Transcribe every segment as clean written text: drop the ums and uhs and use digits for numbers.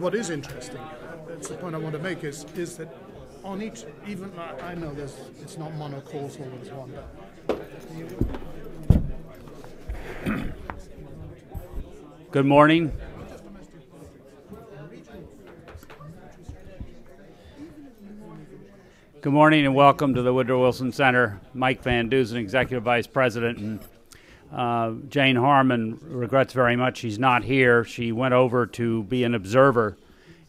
what is interesting, that's the point I want to make, is that on each, even I know there's, it's not monocausal, there's one, but good morning. Good morning and welcome to the Woodrow Wilson Center. Mike Van Dusen, Executive Vice President, and Jane Harman regrets very much she's not here. She went over to be an observer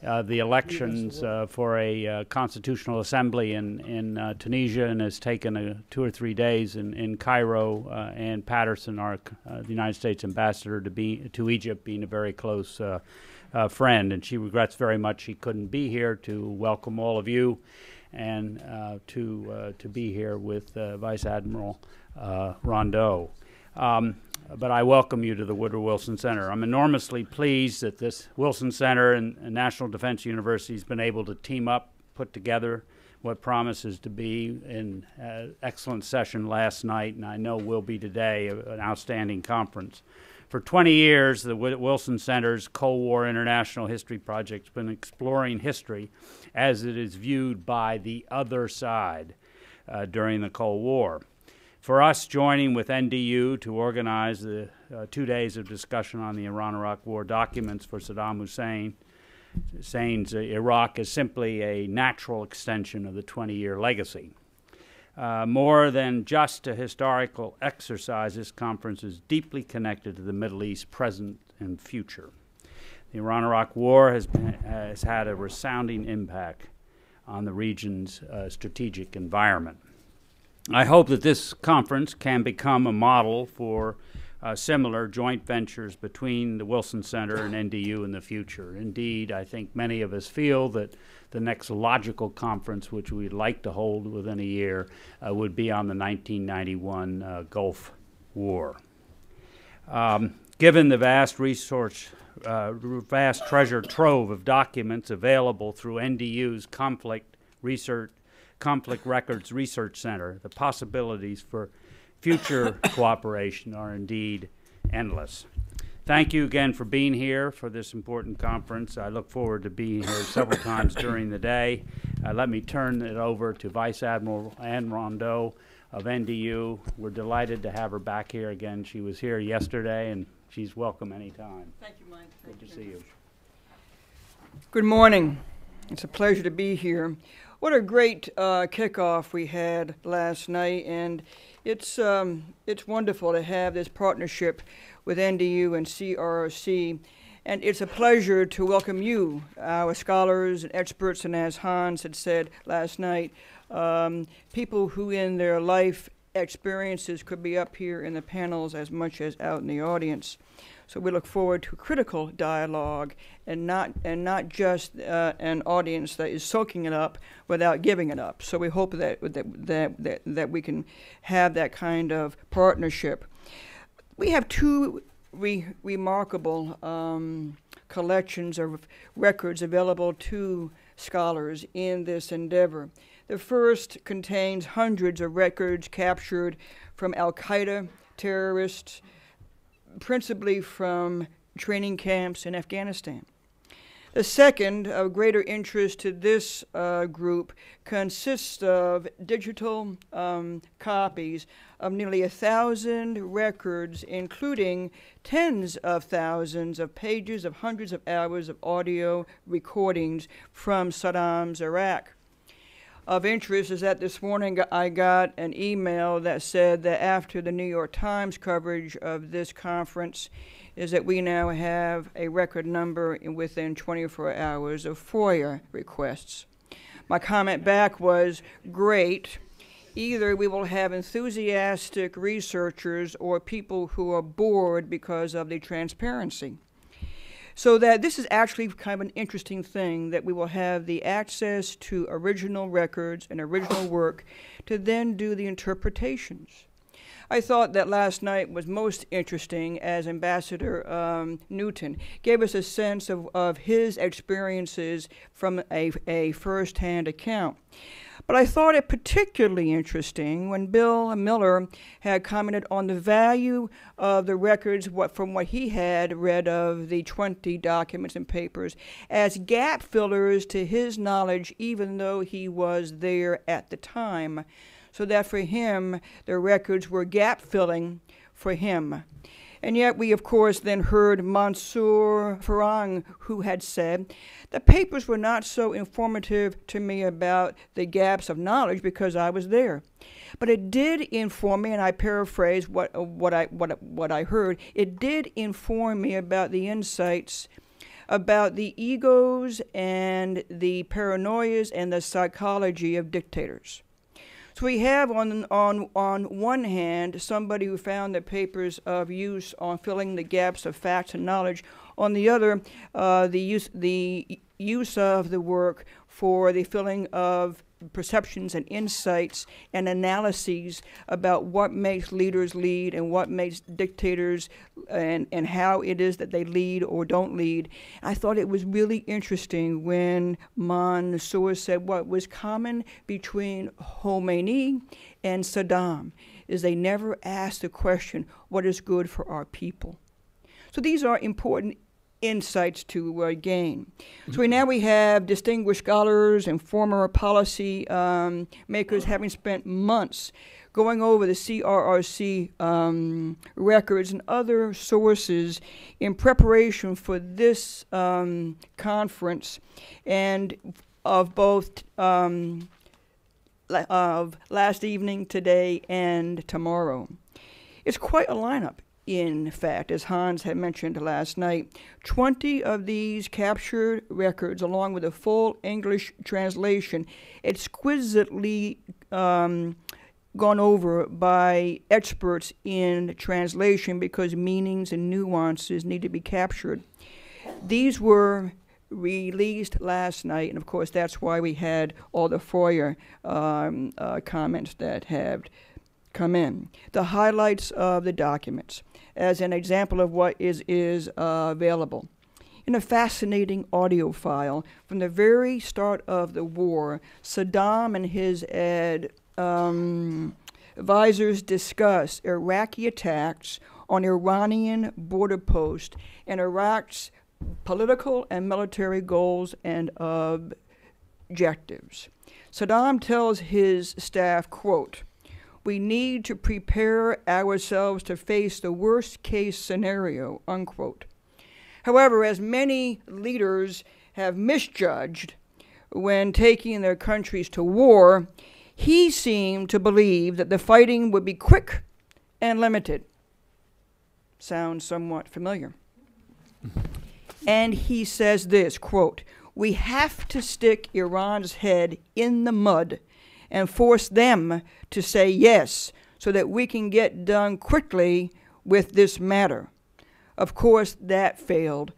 the elections for a constitutional assembly in Tunisia, and has taken 2 or 3 days in Cairo, and Patterson, our the United States ambassador to Egypt, being a very close friend, and she regrets very much she couldn't be here to welcome all of you, and to be here with Vice Admiral Rondeau. But I welcome you to the Woodrow Wilson Center. I'm enormously pleased that this Wilson Center and National Defense University has been able to team up, put together what promises to be an excellent session last night, and I know will be today, an outstanding conference. For 20 years, the Wilson Center's Cold War International History Project has been exploring history as it is viewed by the other side during the Cold War. For us, joining with NDU to organize the 2 days of discussion on the Iran-Iraq War documents for Saddam Hussein's Iraq is simply a natural extension of the 20-year legacy. More than just a historical exercise, this conference is deeply connected to the Middle East present and future. The Iran-Iraq War has had a resounding impact on the region's strategic environment. I hope that this conference can become a model for similar joint ventures between the Wilson Center and NDU in the future. Indeed, I think many of us feel that the next logical conference, which we'd like to hold within a year, would be on the 1991 Gulf War. Given the vast resource, vast treasure trove of documents available through NDU's Conflict Records Research Center, the possibilities for future cooperation are indeed endless. Thank you again for being here for this important conference. I look forward to being here several times during the day. Let me turn it over to Vice Admiral Anne Rondeau of NDU. We're delighted to have her back here again. She was here yesterday, and she's welcome anytime. Thank you, Mike. Good to see you. Good morning. It's a pleasure to be here. What a great kickoff we had last night, and it's wonderful to have this partnership with NDU and CROC, and it's a pleasure to welcome you, our scholars and experts, and as Hans had said last night, people who in their life experiences could be up here in the panels as much as out in the audience. So we look forward to critical dialogue, and not just an audience that is soaking it up without giving it up. So we hope that we can have that kind of partnership. We have two remarkable collections of records available to scholars in this endeavor. The first contains hundreds of records captured from al-Qaeda terrorists, principally from training camps in Afghanistan. The second, of greater interest to this group, consists of digital copies of nearly 1,000 records, including tens of thousands of pages of hundreds of hours of audio recordings from Saddam's Iraq. Of interest is that this morning I got an email that said that after the New York Times coverage of this conference is that we now have a record number within 24 hours of FOIA requests. My comment back was, great. Either we will have enthusiastic researchers or people who are bored because of the transparency. So that this is actually kind of an interesting thing, that we will have the access to original records and original work to then do the interpretations. I thought that last night was most interesting as Ambassador Newton gave us a sense of his experiences from a first-hand account. But I thought it particularly interesting when Bill Miller had commented on the value of the records from what he had read of the 20 documents and papers as gap fillers to his knowledge, even though he was there at the time, so that for him the records were gap filling for him. And yet we, of course, then heard Mansour Farhang, who had said, the papers were not so informative to me about the gaps of knowledge because I was there. But it did inform me, and I paraphrase what I heard, it did inform me about the insights about the egos and the paranoias and the psychology of dictators. So we have on one hand somebody who found the papers of use on filling the gaps of facts and knowledge. On the other, the use of the work for the filling of perceptions and insights and analyses about what makes leaders lead and what makes dictators and how it is that they lead or don't lead. I thought it was really interesting when Mansour said what was common between Khomeini and Saddam is they never asked the question, what is good for our people? So these are important insights to gain. So now we have distinguished scholars and former policy makers having spent months going over the CRRC records and other sources in preparation for this conference and of both of last evening, today, and tomorrow. It's quite a lineup. In fact, as Hans had mentioned last night, 20 of these captured records, along with a full English translation, exquisitely gone over by experts in translation because meanings and nuances need to be captured. These were released last night, and of course that's why we had all the FOIA comments that have come in. The highlights of the documents as an example of what is available. In a fascinating audio file, from the very start of the war, Saddam and his advisors discuss Iraqi attacks on Iranian border posts and Iraq's political and military goals and objectives. Saddam tells his staff, quote, "We need to prepare ourselves to face the worst-case scenario," unquote. However, as many leaders have misjudged when taking their countries to war, he seemed to believe that the fighting would be quick and limited. Sounds somewhat familiar. And he says this, quote, "We have to stick Iran's head in the mud and force them to say yes, so that we can get done quickly with this matter." Of course, that failed,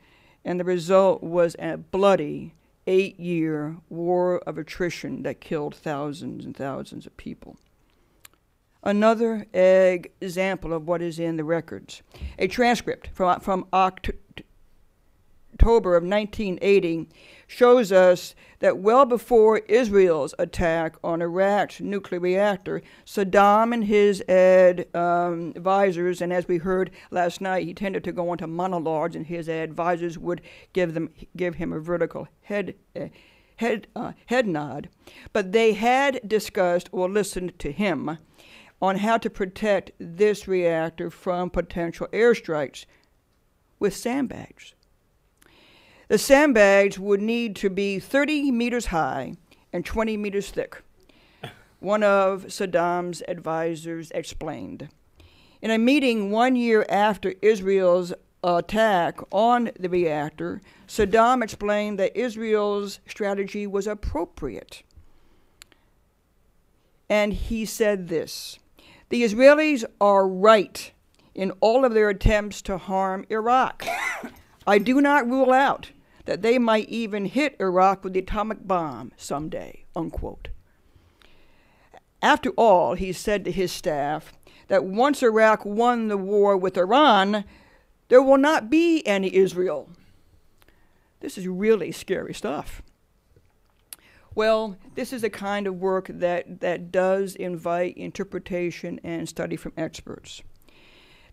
and the result was a bloody 8-year war of attrition that killed thousands and thousands of people. Another example of what is in the records. A transcript from October of 1980 shows us that well before Israel's attack on Iraq's nuclear reactor, Saddam and his advisors, and as we heard last night, he tended to go on to monologues, and his advisors would give him a vertical head nod. But they had discussed or listened to him on how to protect this reactor from potential airstrikes with sandbags. The sandbags would need to be 30 meters high and 20 meters thick, one of Saddam's advisors explained. In a meeting 1 year after Israel's attack on the reactor, Saddam explained that Israel's strategy was appropriate. And he said this, "The Israelis are right in all of their attempts to harm Iraq. I do not rule out that they might even hit Iraq with the atomic bomb someday," unquote. After all, he said to his staff, that once Iraq won the war with Iran, there will not be any Israel. This is really scary stuff. Well, this is the kind of work that does invite interpretation and study from experts.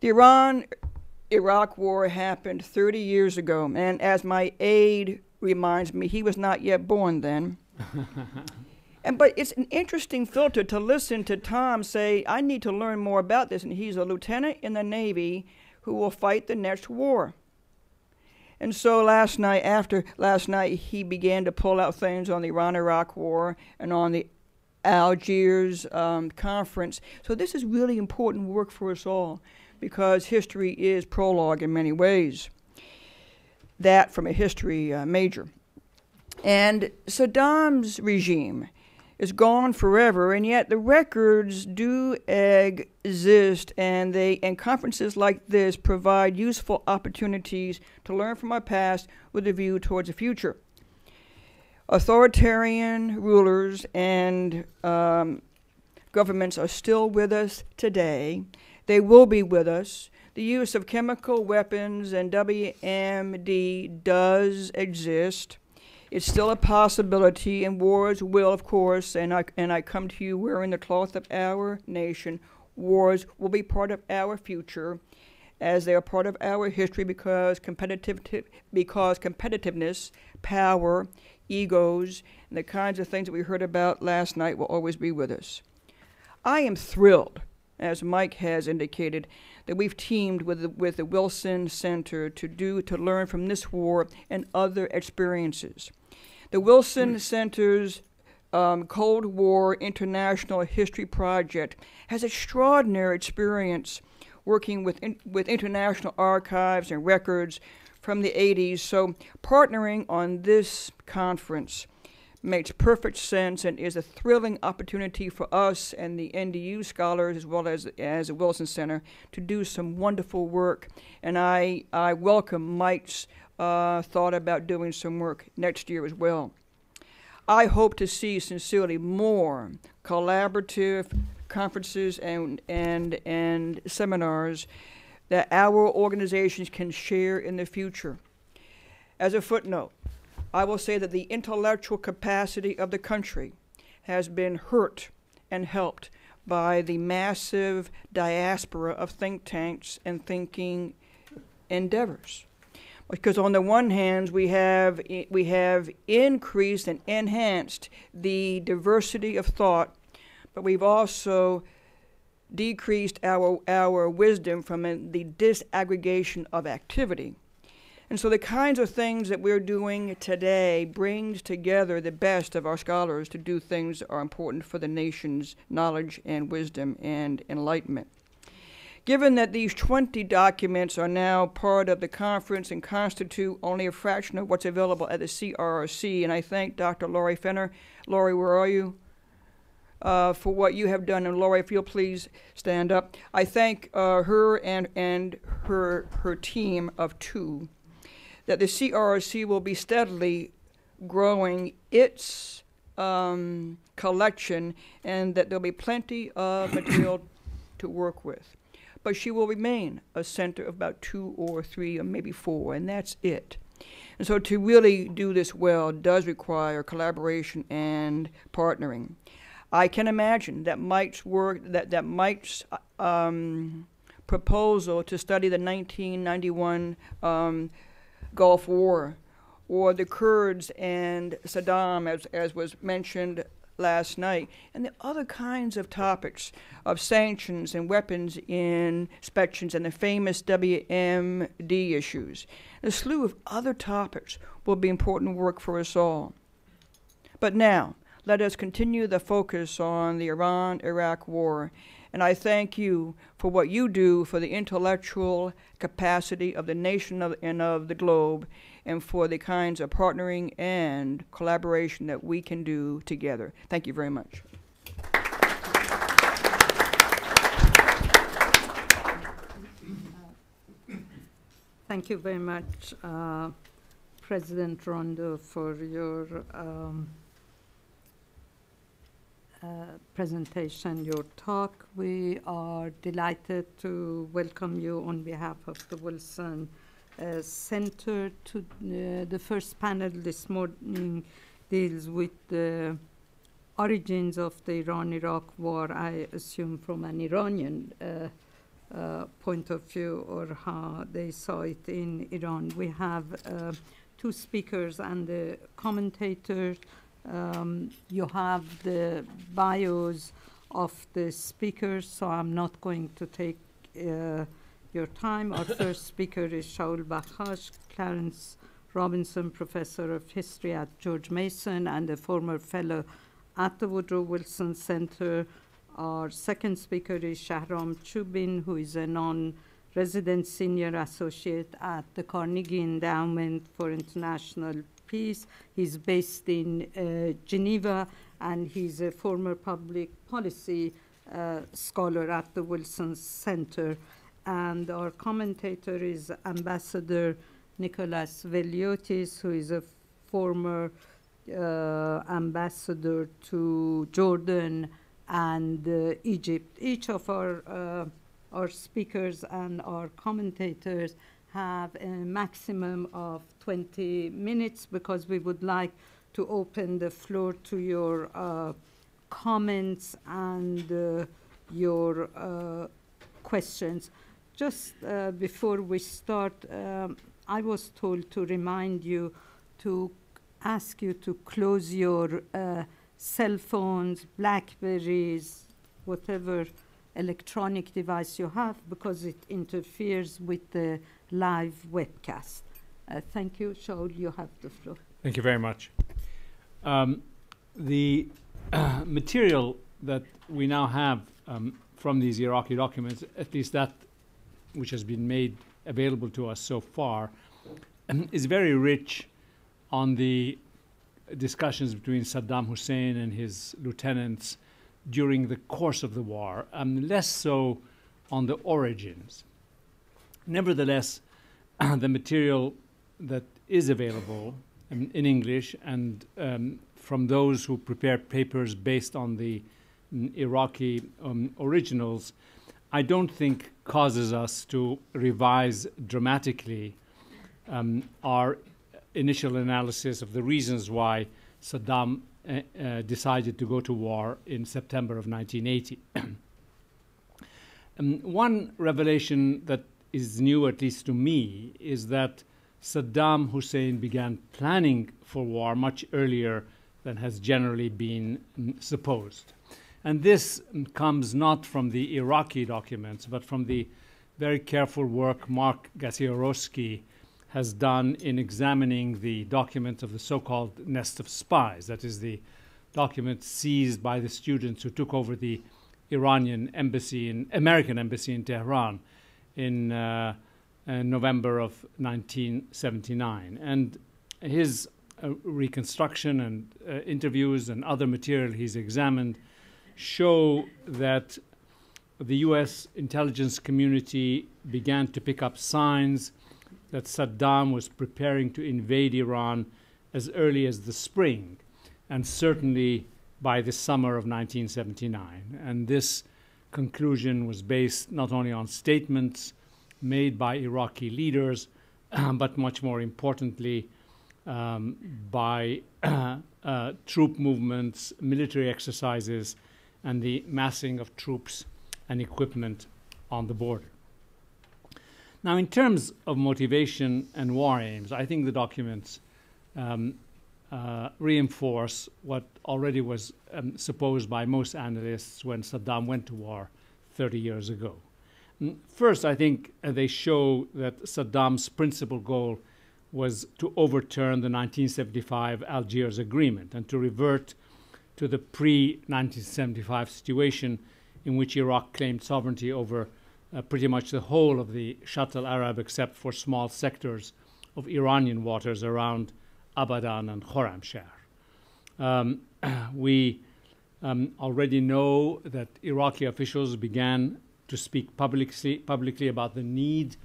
The Iran-Iraq War happened 30 years ago, and as my aide reminds me, he was not yet born then. But it's an interesting filter to listen to Tom say, I need to learn more about this, and he's a lieutenant in the Navy who will fight the next war. And so last night, after last night, he began to pull out things on the Iran-Iraq War and on the Algiers conference. So this is really important work for us all, because history is prologue in many ways. That from a history major. And Saddam's regime is gone forever, and yet the records do exist, and conferences like this provide useful opportunities to learn from our past with a view towards the future. Authoritarian rulers and governments are still with us today. They will be with us. The use of chemical weapons and WMD does exist. It's still a possibility, and wars will, of course, and I come to you wearing the cloth of our nation. Wars will be part of our future, as they are part of our history, because competitiveness, power, egos, and the kinds of things that we heard about last night will always be with us. I am thrilled, as Mike has indicated, that we've teamed with the Wilson Center to learn from this war and other experiences. The Wilson Center's Cold War International History Project has extraordinary experience working with international archives and records from the 80s, so partnering on this conference makes perfect sense and is a thrilling opportunity for us and the NDU scholars, as well as the Wilson Center, to do some wonderful work. And I welcome Mike's thought about doing some work next year as well. I hope to see, sincerely, more collaborative conferences and seminars that our organizations can share in the future. As a footnote, I will say that the intellectual capacity of the country has been hurt and helped by the massive diaspora of think tanks and thinking endeavors. Because on the one hand, we have increased and enhanced the diversity of thought, but we've also decreased our wisdom from the disaggregation of activity. And so the kinds of things that we're doing today brings together the best of our scholars to do things that are important for the nation's knowledge and wisdom and enlightenment. Given that these 20 documents are now part of the conference and constitute only a fraction of what's available at the CRRC, and I thank Dr. Laurie Fenner. Laurie, where are you? For what you have done, and Laurie, if you'll please stand up. I thank her and her team of two. That the CRRC will be steadily growing its collection, and that there'll be plenty of material to work with. But she will remain a center of about 2 or 3 or maybe 4, and that's it. And so to really do this well does require collaboration and partnering. I can imagine that Mike's work, that Mike's proposal to study the 1991 Gulf War, or the Kurds and Saddam, as was mentioned last night, and the other kinds of topics of sanctions and weapons inspections and the famous WMD issues. A slew of other topics will be important work for us all. But now, let us continue the focus on the Iran-Iraq War, and I thank you for what you do for the intellectual capacity of the nation and of the globe, and for the kinds of partnering and collaboration that we can do together. Thank you very much. Thank you very much, President Rondeau, for your presentation, your talk. We are delighted to welcome you on behalf of the Wilson Center to the first panel this morning deals with the origins of the Iran-Iraq War, I assume from an Iranian point of view, or how they saw it in Iran. We have two speakers and the commentators. You have the bios of the speakers, so I'm not going to take your time. Our first speaker is Shaul Bakhash, Clarence Robinson Professor of History at George Mason and a former fellow at the Woodrow Wilson Center. Our second speaker is Shahram Chubin, who is a non-resident senior associate at the Carnegie Endowment for International Peace. He's based in Geneva, and he's a former public policy scholar at the Wilson Center. And our commentator is Ambassador Nicholas Veliotes, who is a former ambassador to Jordan and Egypt. Each of our speakers and our commentators have a maximum of 20 minutes because we would like to open the floor to your comments and your questions. Just before we start, I was told to remind you to ask you to close your cell phones, Blackberries, whatever electronic device you have, because it interferes with the live webcast. Thank you. Shaul, you have the floor. Thank you very much. The material that we now have from these Iraqi documents, at least that which has been made available to us so far, is very rich on the discussions between Saddam Hussein and his lieutenants during the course of the war, less so on the origins. Nevertheless, the material that is available in English and from those who prepare papers based on the Iraqi originals, I don't think causes us to revise dramatically our initial analysis of the reasons why Saddam decided to go to war in September of 1980. One revelation that is new, at least to me, is that Saddam Hussein began planning for war much earlier than has generally been supposed. And this comes not from the Iraqi documents, but from the very careful work Mark Gaziorowski has done in examining the document of the so-called nest of spies, that is the document seized by the students who took over the Iranian embassy, American embassy in Tehran in November of 1979. And his reconstruction and interviews and other material he's examined show that the US intelligence community began to pick up signs that Saddam was preparing to invade Iran as early as the spring, and certainly by the summer of 1979. And this conclusion was based not only on statements made by Iraqi leaders, but much more importantly, by troop movements, military exercises, and the massing of troops and equipment on the border. Now, in terms of motivation and war aims, I think the documents reinforce what already was supposed by most analysts when Saddam went to war 30 years ago. First, I think they show that Saddam's principal goal was to overturn the 1975 Algiers Agreement and to revert to the pre-1975 situation in which Iraq claimed sovereignty over pretty much the whole of the Shatt al-Arab except for small sectors of Iranian waters around Abadan and Khorramshahr. We already know that Iraqi officials began to speak publicly about the need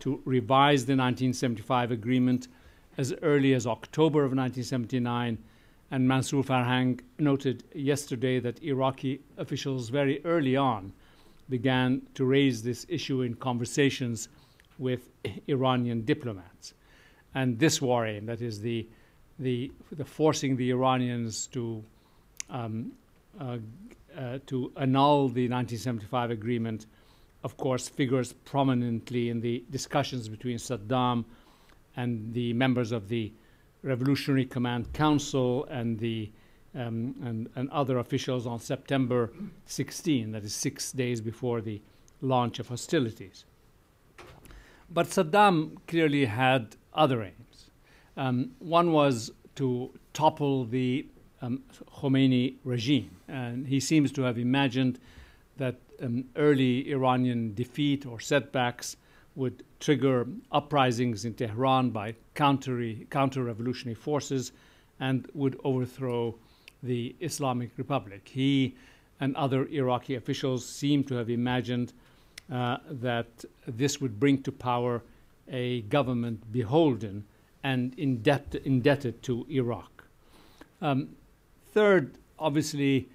to revise the 1975 agreement as early as October of 1979 And Mansour Farhang noted yesterday that Iraqi officials very early on began to raise this issue in conversations with Iranian diplomats. And this war aim, that is the forcing the Iranians to annul the 1975 agreement, of course, figures prominently in the discussions between Saddam and the members of the Revolutionary Command Council and the and other officials on September 16, that is 6 days before the launch of hostilities. But Saddam clearly had other aims. One was to topple the Khomeini regime, and he seems to have imagined that early Iranian defeat or setbacks would trigger uprisings in Tehran by counter-revolutionary forces and would overthrow the Islamic Republic. He and other Iraqi officials seem to have imagined that this would bring to power a government beholden and indebted to Iraq. Third, obviously,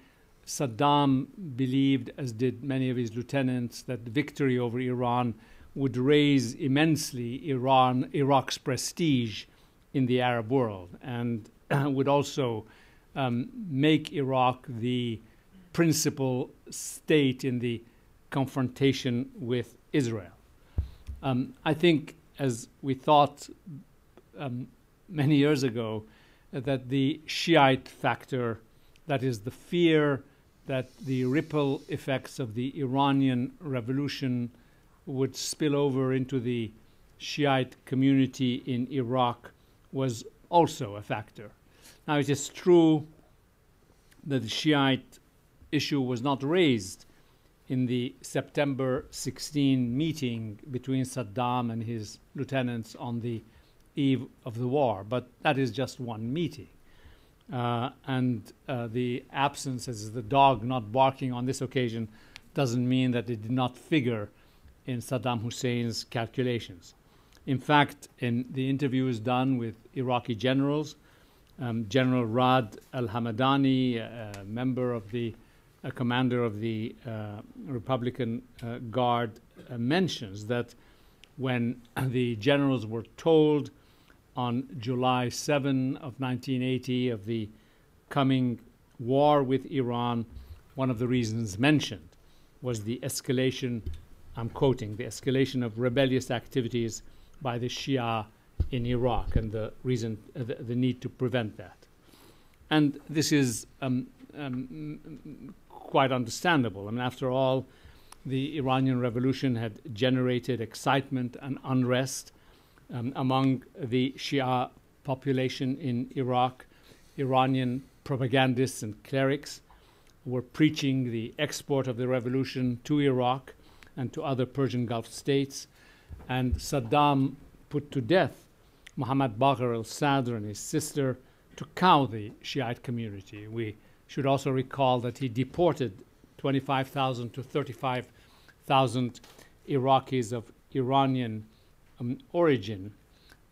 Saddam believed, as did many of his lieutenants, that victory over Iran would raise immensely Iraq's prestige in the Arab world, and would also make Iraq the principal state in the confrontation with Israel. I think, as we thought many years ago, that the Shiite factor, that is the fear that the ripple effects of the Iranian revolution would spill over into the Shiite community in Iraq, was also a factor. Now, it is true that the Shiite issue was not raised in the September 16 meeting between Saddam and his lieutenants on the eve of the war, but that is just one meeting. The absence, as the dog not barking on this occasion, doesn't mean that it did not figure in Saddam Hussein's calculations. In fact, in the interviews done with Iraqi generals, General Raad al-Hamadani, a member of the commander of the Republican Guard, mentions that when the generals were told on July 7 of 1980 of the coming war with Iran, one of the reasons mentioned was the escalation, I'm quoting, the escalation of rebellious activities by the Shia in Iraq, and the reason, the need to prevent that. And this is quite understandable. I mean, after all, the Iranian Revolution had generated excitement and unrest among the Shia population in Iraq. Iranian propagandists and clerics were preaching the export of the revolution to Iraq and to other Persian Gulf states. And Saddam put to death Mohammad Bagher al-Sadr and his sister to cow the Shiite community. We should also recall that he deported 25,000 to 35,000 Iraqis of Iranian origin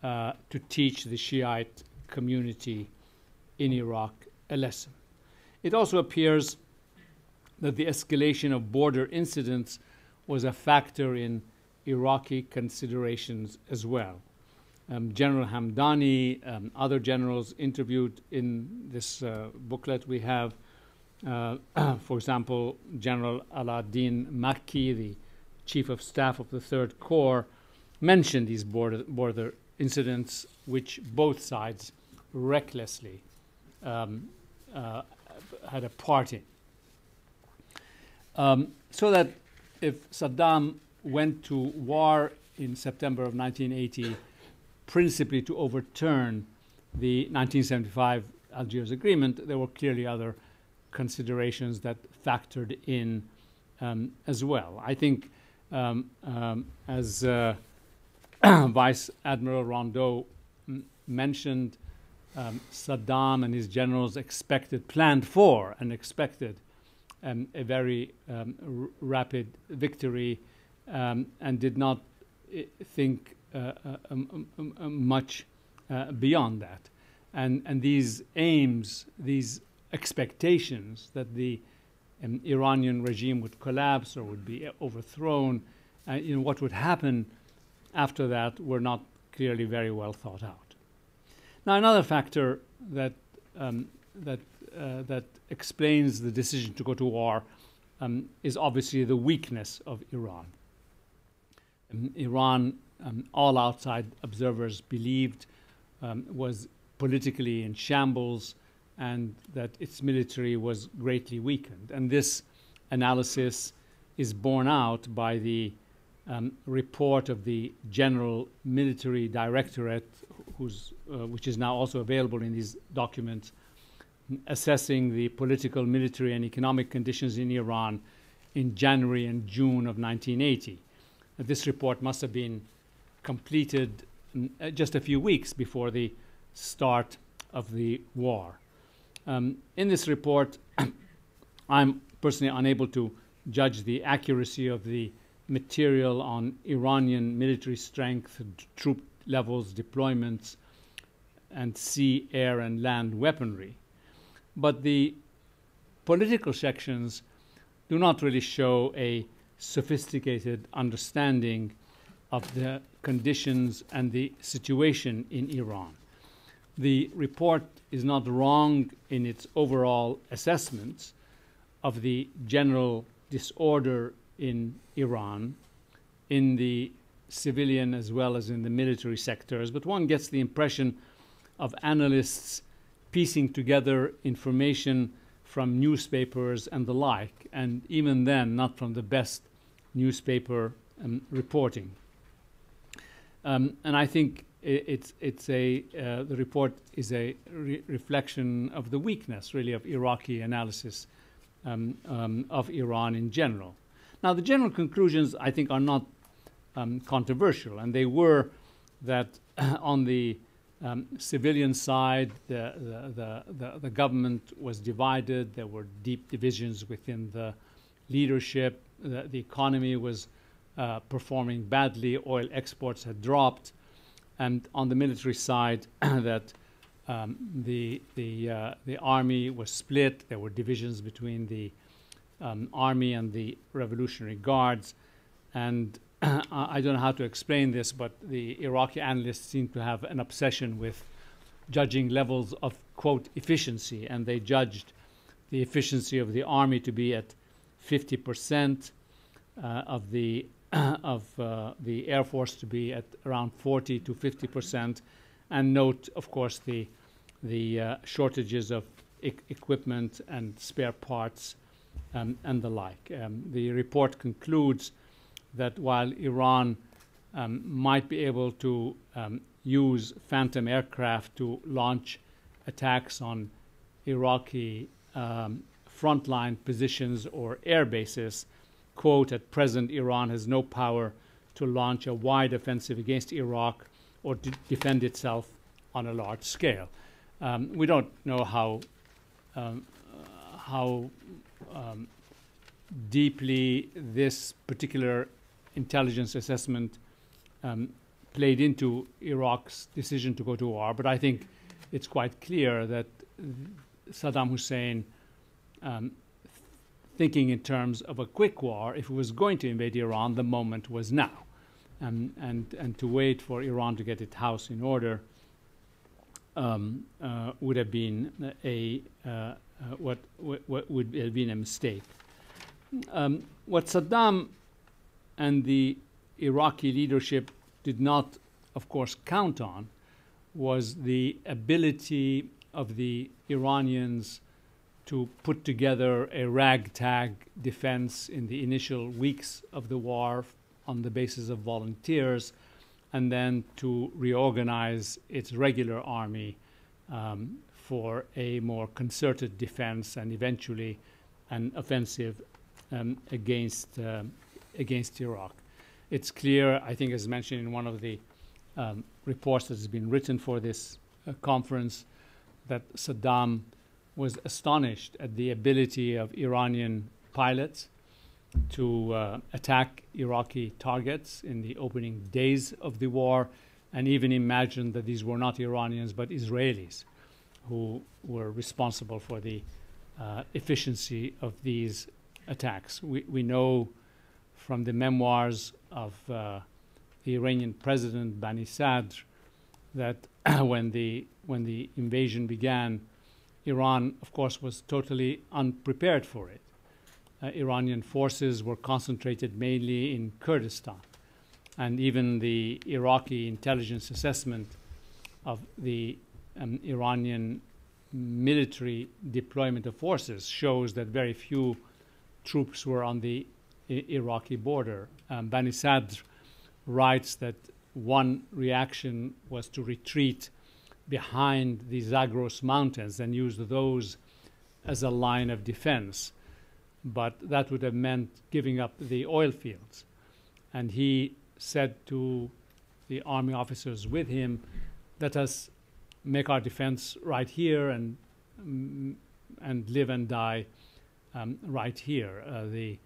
to teach the Shiite community in Iraq a lesson. It also appears that the escalation of border incidents was a factor in Iraqi considerations as well. General Hamdani, other generals interviewed in this booklet we have, for example, General Alaeddin Makki, the chief of staff of the 3rd Corps, mentioned these border incidents, which both sides recklessly had a part in. So that if Saddam went to war in September of 1980 principally to overturn the 1975 Algiers Agreement, there were clearly other considerations that factored in as well. I think as Vice Admiral Rondeau mentioned, Saddam and his generals planned for and expected a very rapid victory, and did not think much beyond that. And these aims, these expectations that the Iranian regime would collapse or would be overthrown, you know, what would happen after that were not clearly very well thought out. Now, another factor that that explains the decision to go to war is obviously the weakness of Iran. Iran, all outside observers believed, was politically in shambles, and that its military was greatly weakened. And this analysis is borne out by the report of the General Military Directorate, which is now also available in these documents, assessing the political, military, and economic conditions in Iran in January and June of 1980. This report must have been completed just a few weeks before the start of the war. In this report, I'm personally unable to judge the accuracy of the material on Iranian military strength, troop levels, deployments, and sea, air, and land weaponry. But the political sections do not really show a sophisticated understanding of the conditions and the situation in Iran. The report is not wrong in its overall assessments of the general disorder in Iran, in the civilian as well as in the military sectors, but one gets the impression of analysts piecing together information from newspapers and the like, and even then not from the best newspaper reporting. And I think the report is a reflection of the weakness, really, of Iraqi analysis of Iran in general. Now, the general conclusions, I think, are not controversial, and they were that on the civilian side, the government was divided. There were deep divisions within the leadership. The economy was performing badly. Oil exports had dropped. And on the military side, that the army was split. There were divisions between the army and the Revolutionary Guards. And I don't know how to explain this, but the Iraqi analysts seem to have an obsession with judging levels of, quote, efficiency. And they judged the efficiency of the army to be at 50%, of the Air Force to be at around 40% to 50%, and note, of course, the shortages of equipment and spare parts and the like. The report concludes that while Iran might be able to use phantom aircraft to launch attacks on Iraqi frontline positions or air bases, quote, at present, Iran has no power to launch a wide offensive against Iraq or to defend itself on a large scale. We don't know how deeply this particular intelligence assessment played into Iraq's decision to go to war, but I think it's quite clear that Saddam Hussein, thinking in terms of a quick war, if it was going to invade Iran, the moment was now. And to wait for Iran to get its house in order would have been what would have been a mistake. What Saddam and the Iraqi leadership did not, of course, count on was the ability of the Iranians to put together a ragtag defense in the initial weeks of the war on the basis of volunteers, and then to reorganize its regular army for a more concerted defense and eventually an offensive against Iraq. It's clear, I think, as mentioned in one of the reports that has been written for this conference, that Saddam was astonished at the ability of Iranian pilots to attack Iraqi targets in the opening days of the war, and even imagined that these were not Iranians but Israelis. who were responsible for the efficiency of these attacks. We know from the memoirs of the Iranian president Bani Sadr that when the invasion began, Iran, of course, was totally unprepared for it. Iranian forces were concentrated mainly in Kurdistan, and even the Iraqi intelligence assessment of the Iranian military deployment of forces shows that very few troops were on the Iraqi border. Bani Sadr writes that one reaction was to retreat behind the Zagros Mountains and use those as a line of defense. But that would have meant giving up the oil fields. And he said to the army officers with him, let us make our defense right here and live and die right here. The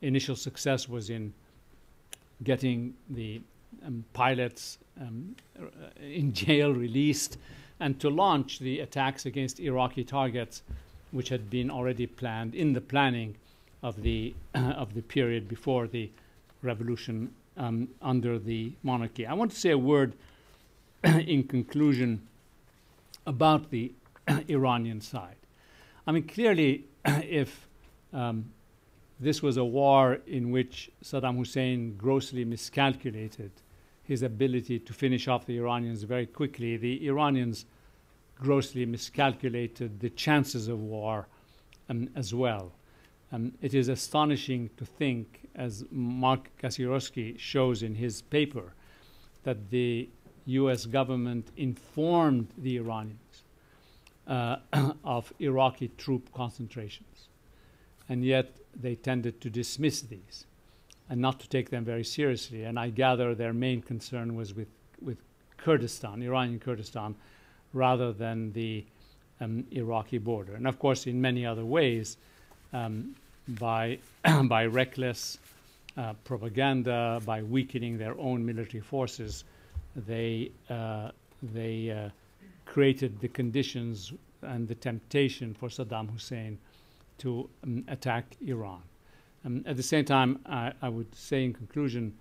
initial success was in getting the pilots in jail, released, and to launch the attacks against Iraqi targets, which had been already planned in the planning of the period before the revolution under the monarchy. I want to say a word in conclusion about the Iranian side. I mean, clearly, if this was a war in which Saddam Hussein grossly miscalculated his ability to finish off the Iranians very quickly, the Iranians grossly miscalculated the chances of war as well. It is astonishing to think, as Mark Gaziorowski shows in his paper, that the U.S. government informed the Iranians of Iraqi troop concentrations, and yet they tended to dismiss these and not to take them very seriously. And I gather their main concern was with Kurdistan, Iranian Kurdistan, rather than the Iraqi border. And of course, in many other ways, by reckless propaganda, by weakening their own military forces, they created the conditions and the temptation for Saddam Hussein to attack Iran. At the same time, I would say in conclusion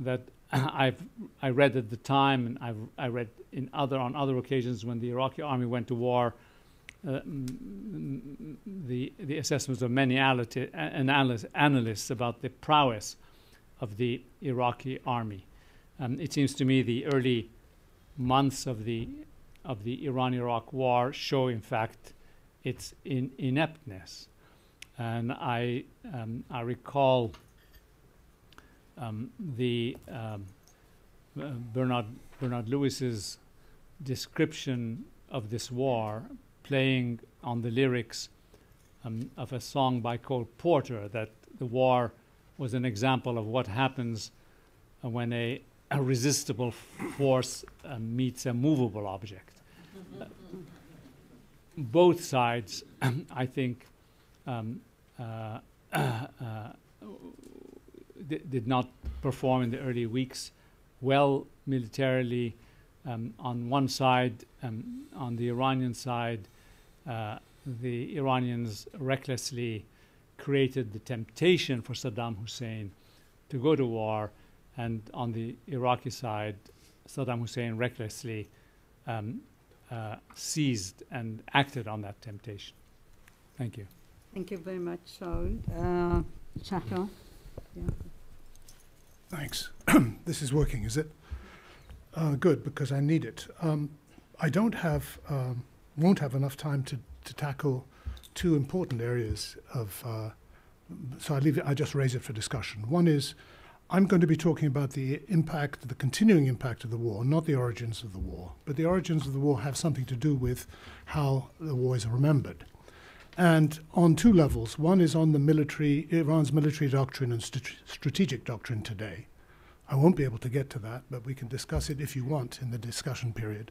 that I read at the time, and I read on other occasions when the Iraqi army went to war, the assessments of many analysts about the prowess of the Iraqi army. It seems to me the early months of the Iran-Iraq War show, in fact, its ineptness. And I recall Bernard Lewis's description of this war, playing on the lyrics of a song by Cole Porter, that the war was an example of what happens when a resistible force meets a movable object. Both sides, I think, did not perform in the early weeks well militarily. On one side, on the Iranian side, the Iranians recklessly created the temptation for Saddam Hussein to go to war, and on the Iraqi side, Saddam Hussein recklessly seized and acted on that temptation. Thank you. Thank you very much, Shaul. Shahram. Yeah. Thanks. This is working, is it? Good, because I need it. I won't have enough time to tackle two important areas of, so I just raise it for discussion. One is, I'm going to be talking about the impact, the continuing impact of the war, not the origins of the war, but the origins of the war have something to do with how the war is remembered. And on two levels. One is on the military, Iran's military doctrine and strategic doctrine today. I won't be able to get to that, but we can discuss it if you want in the discussion period.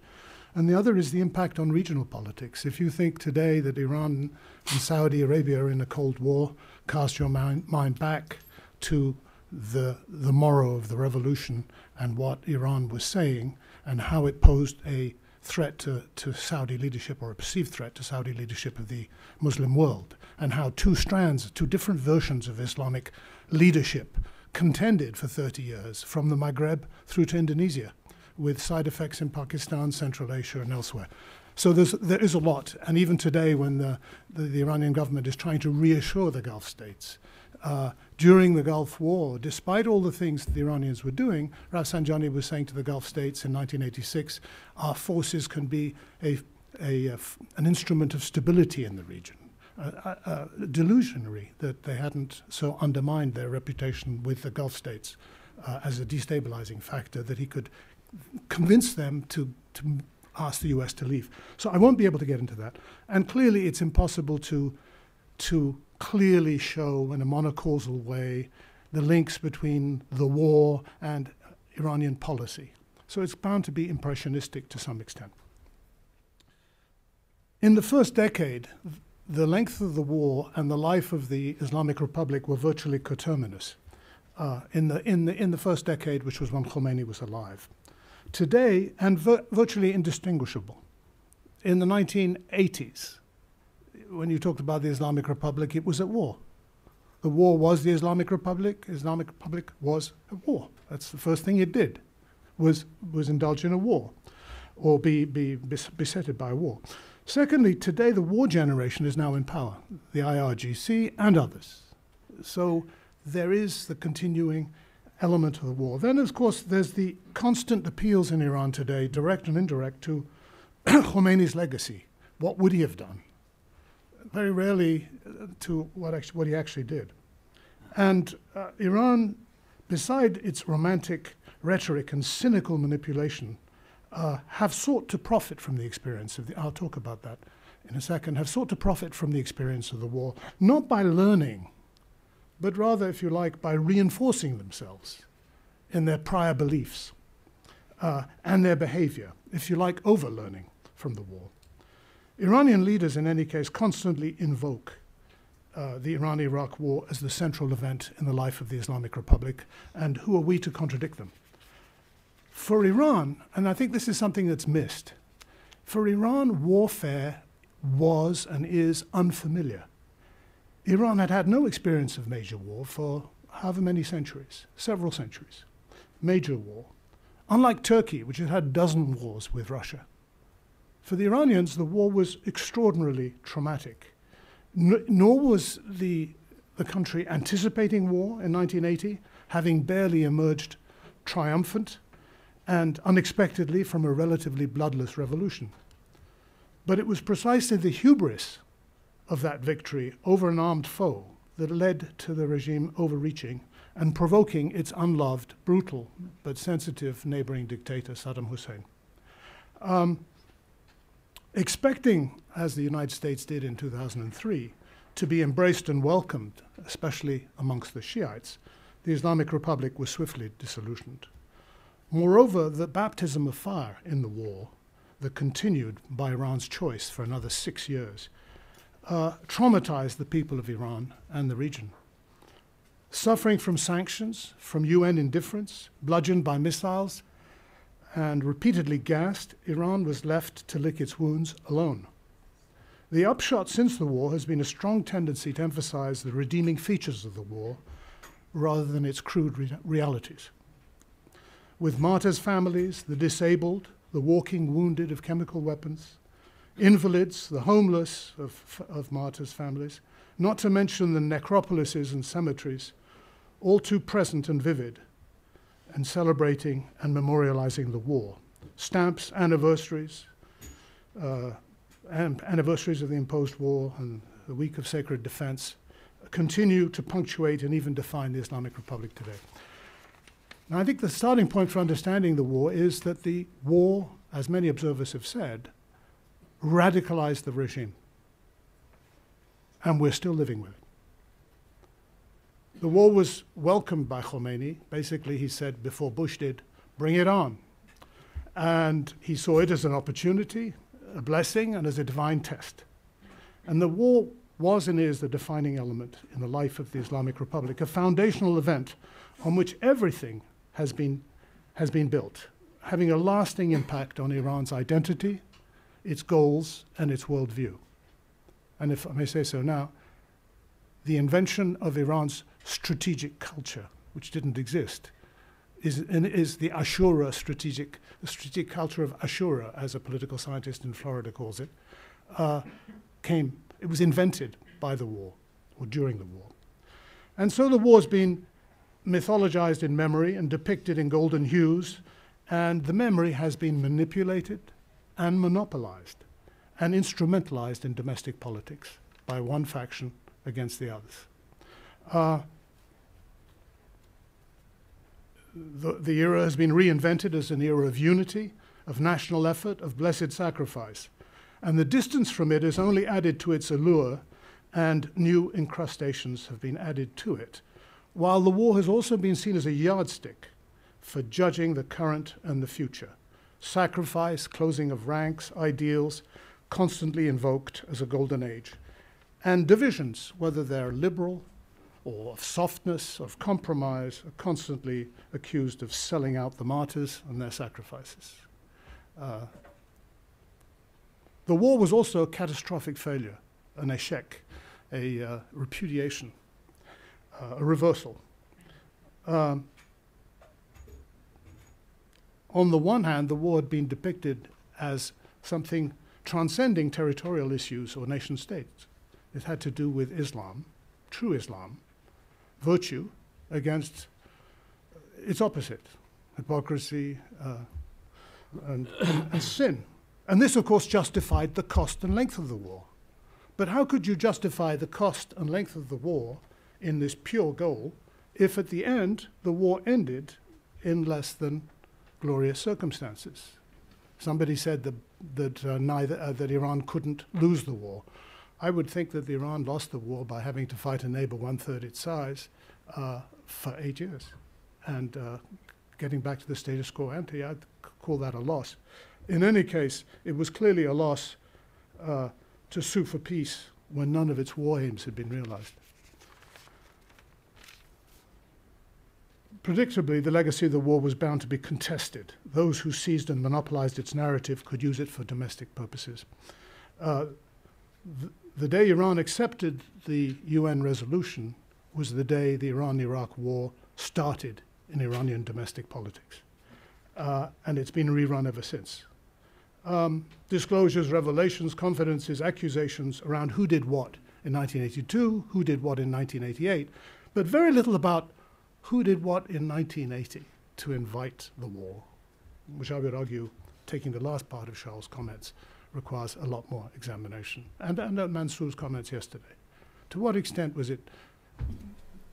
And the other is the impact on regional politics. If you think today that Iran and Saudi Arabia are in a Cold War, cast your mind back to the morrow of the revolution and what Iran was saying and how it posed a threat to Saudi leadership, or a perceived threat to Saudi leadership of the Muslim world, and how two strands, two different versions of Islamic leadership contended for 30 years, from the Maghreb through to Indonesia, with side effects in Pakistan, Central Asia, and elsewhere. So there is a lot, and even today when the Iranian government is trying to reassure the Gulf states, during the Gulf War, despite all the things that the Iranians were doing, Rafsanjani was saying to the Gulf states in 1986, our forces can be an instrument of stability in the region. Delusionary that they hadn't so undermined their reputation with the Gulf states as a destabilizing factor that he could convince them to ask the US to leave. So I won't be able to get into that. And clearly it's impossible to clearly show in a monocausal way the links between the war and Iranian policy. So it's bound to be impressionistic to some extent. In the first decade, the length of the war and the life of the Islamic Republic were virtually coterminous in the first decade, which was when Khomeini was alive. Today, and virtually indistinguishable. In the 1980s, when you talked about the Islamic Republic, it was at war. The war was the Islamic Republic. Islamic Republic was at war. That's the first thing it did, was indulge in a war or be besetted by a war. Secondly, today the war generation is now in power, the IRGC and others. So there is the continuing element of the war. Then, of course, there's the constant appeals in Iran today, direct and indirect, to Khomeini's legacy. What would he have done? Very rarely to what he actually did. And Iran, beside its romantic rhetoric and cynical manipulation, have sought to profit from the experience of the, I'll talk about that in a second, have sought to profit from the experience of the war, not by learning, but rather, if you like, by reinforcing themselves in their prior beliefs and their behavior, if you like, overlearning from the war. Iranian leaders, in any case, constantly invoke the Iran-Iraq War as the central event in the life of the Islamic Republic, and who are we to contradict them? For Iran, and I think this is something that's missed, for Iran, warfare was and is unfamiliar. Iran had had no experience of major war for however many centuries, several centuries, major war. Unlike Turkey, which had had a dozen wars with Russia. For the Iranians, the war was extraordinarily traumatic. Nor was the country anticipating war in 1980, having barely emerged triumphant and unexpectedly from a relatively bloodless revolution. But it was precisely the hubris of that victory over an armed foe that led to the regime overreaching and provoking its unloved, brutal, but sensitive neighboring dictator, Saddam Hussein. Expecting, as the United States did in 2003, to be embraced and welcomed, especially amongst the Shiites, the Islamic Republic was swiftly disillusioned. Moreover, the baptism of fire in the war that continued by Iran's choice for another 6 years traumatized the people of Iran and the region. Suffering from sanctions, from UN indifference, bludgeoned by missiles, and repeatedly gassed, Iran was left to lick its wounds alone. The upshot since the war has been a strong tendency to emphasize the redeeming features of the war rather than its crude realities. With martyrs' families, the disabled, the walking wounded of chemical weapons, invalids, the homeless of martyrs' families, not to mention the necropolises and cemeteries, all too present and vivid, and celebrating and memorializing the war. Stamps, anniversaries, anniversaries of the imposed war and the week of sacred defense continue to punctuate and even define the Islamic Republic today. Now, I think the starting point for understanding the war is that the war, as many observers have said, radicalized the regime. And we're still living with it. The war was welcomed by Khomeini. Basically, he said, before Bush did, bring it on. And he saw it as an opportunity, a blessing, and as a divine test. And the war was and is the defining element in the life of the Islamic Republic, a foundational event on which everything has been built having a lasting impact on Iran's identity, its goals, and its worldview. And if I may say so now, the invention of Iran's strategic culture, which didn't exist, is the Ashura strategic culture of Ashura, as a political scientist in Florida calls it, it was invented by the war, or during the war. And so the war's been mythologized in memory and depicted in golden hues, and the memory has been manipulated and monopolized and instrumentalized in domestic politics by one faction against the others. The era has been reinvented as an era of unity, of national effort, of blessed sacrifice. And the distance from it is only added to its allure, and new incrustations have been added to it, while the war has also been seen as a yardstick for judging the current and the future. Sacrifice, closing of ranks, ideals, constantly invoked as a golden age. And divisions, whether they're liberal or of softness, of compromise, are constantly accused of selling out the martyrs and their sacrifices. The war was also a catastrophic failure, an échec, a repudiation, a reversal. On the one hand, the war had been depicted as something transcending territorial issues or nation states. It had to do with Islam, true Islam, virtue against its opposite, hypocrisy and sin. And this, of course, justified the cost and length of the war. But how could you justify the cost and length of the war in this pure goal if at the end the war ended in less than glorious circumstances? Somebody said that Iran couldn't lose the war. I would think that Iran lost the war by having to fight a neighbor one-third its size for 8 years. And getting back to the status quo ante, I'd call that a loss. In any case, it was clearly a loss to sue for peace when none of its war aims had been realized. Predictably, the legacy of the war was bound to be contested. Those who seized and monopolized its narrative could use it for domestic purposes. The day Iran accepted the UN resolution was the day the Iran-Iraq War started in Iranian domestic politics. And it's been rerun ever since. Disclosures, revelations, confidences, accusations around who did what in 1982, who did what in 1988, but very little about who did what in 1980 to invite the war, which I would argue, taking the last part of Shaul's comments, requires a lot more examination. And Mansour's comments yesterday. To what extent was it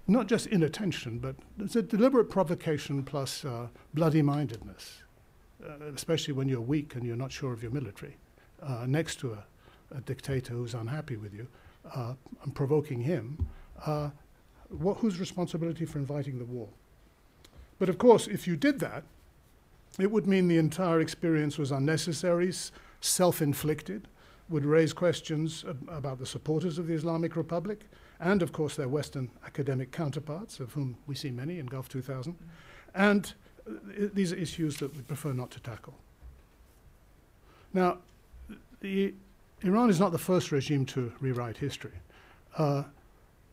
not just inattention, but it's a deliberate provocation plus bloody-mindedness, especially when you're weak and you're not sure of your military, next to a dictator who's unhappy with you, and provoking him, whose responsibility for inviting the war? But of course, if you did that, it would mean the entire experience was unnecessary, self-inflicted, would raise questions about the supporters of the Islamic Republic, and of course their Western academic counterparts, of whom we see many in Gulf 2000, and these are issues that we prefer not to tackle. Now, Iran is not the first regime to rewrite history.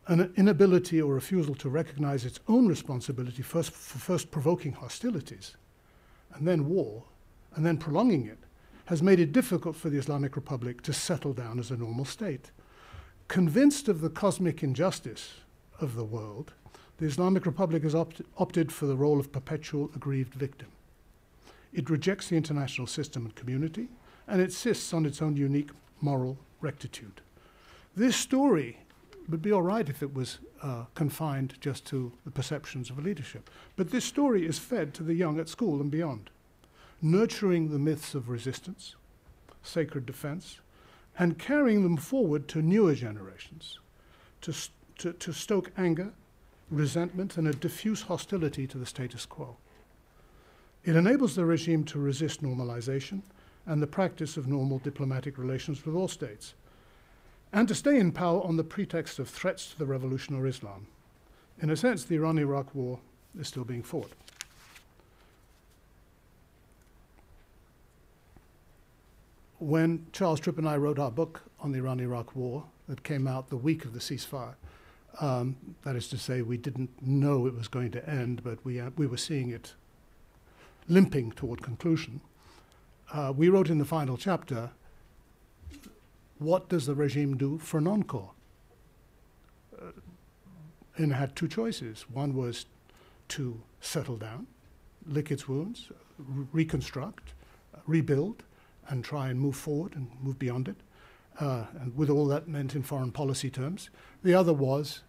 An inability or refusal to recognize its own responsibility for first provoking hostilities, and then war, and then prolonging it, has made it difficult for the Islamic Republic to settle down as a normal state. Convinced of the cosmic injustice of the world, the Islamic Republic has opted for the role of perpetual aggrieved victim. It rejects the international system and community, and insists on its own unique moral rectitude. This story would be all right if it was confined just to the perceptions of a leadership, but this story is fed to the young at school and beyond, nurturing the myths of resistance, sacred defense, and carrying them forward to newer generations, to stoke anger, resentment, and a diffuse hostility to the status quo. It enables the regime to resist normalization and the practice of normal diplomatic relations with all states, and to stay in power on the pretext of threats to the revolution or Islam. In a sense, the Iran-Iraq War is still being fought. when Charles Tripp and I wrote our book on the Iran-Iraq War that came out the week of the ceasefire, that is to say, we didn't know it was going to end, but we were seeing it limping toward conclusion. We wrote in the final chapter, what does the regime do for an encore? And it had two choices. One was to settle down, lick its wounds, reconstruct, rebuild, and try and move forward and move beyond it, and with all that meant in foreign policy terms. The other was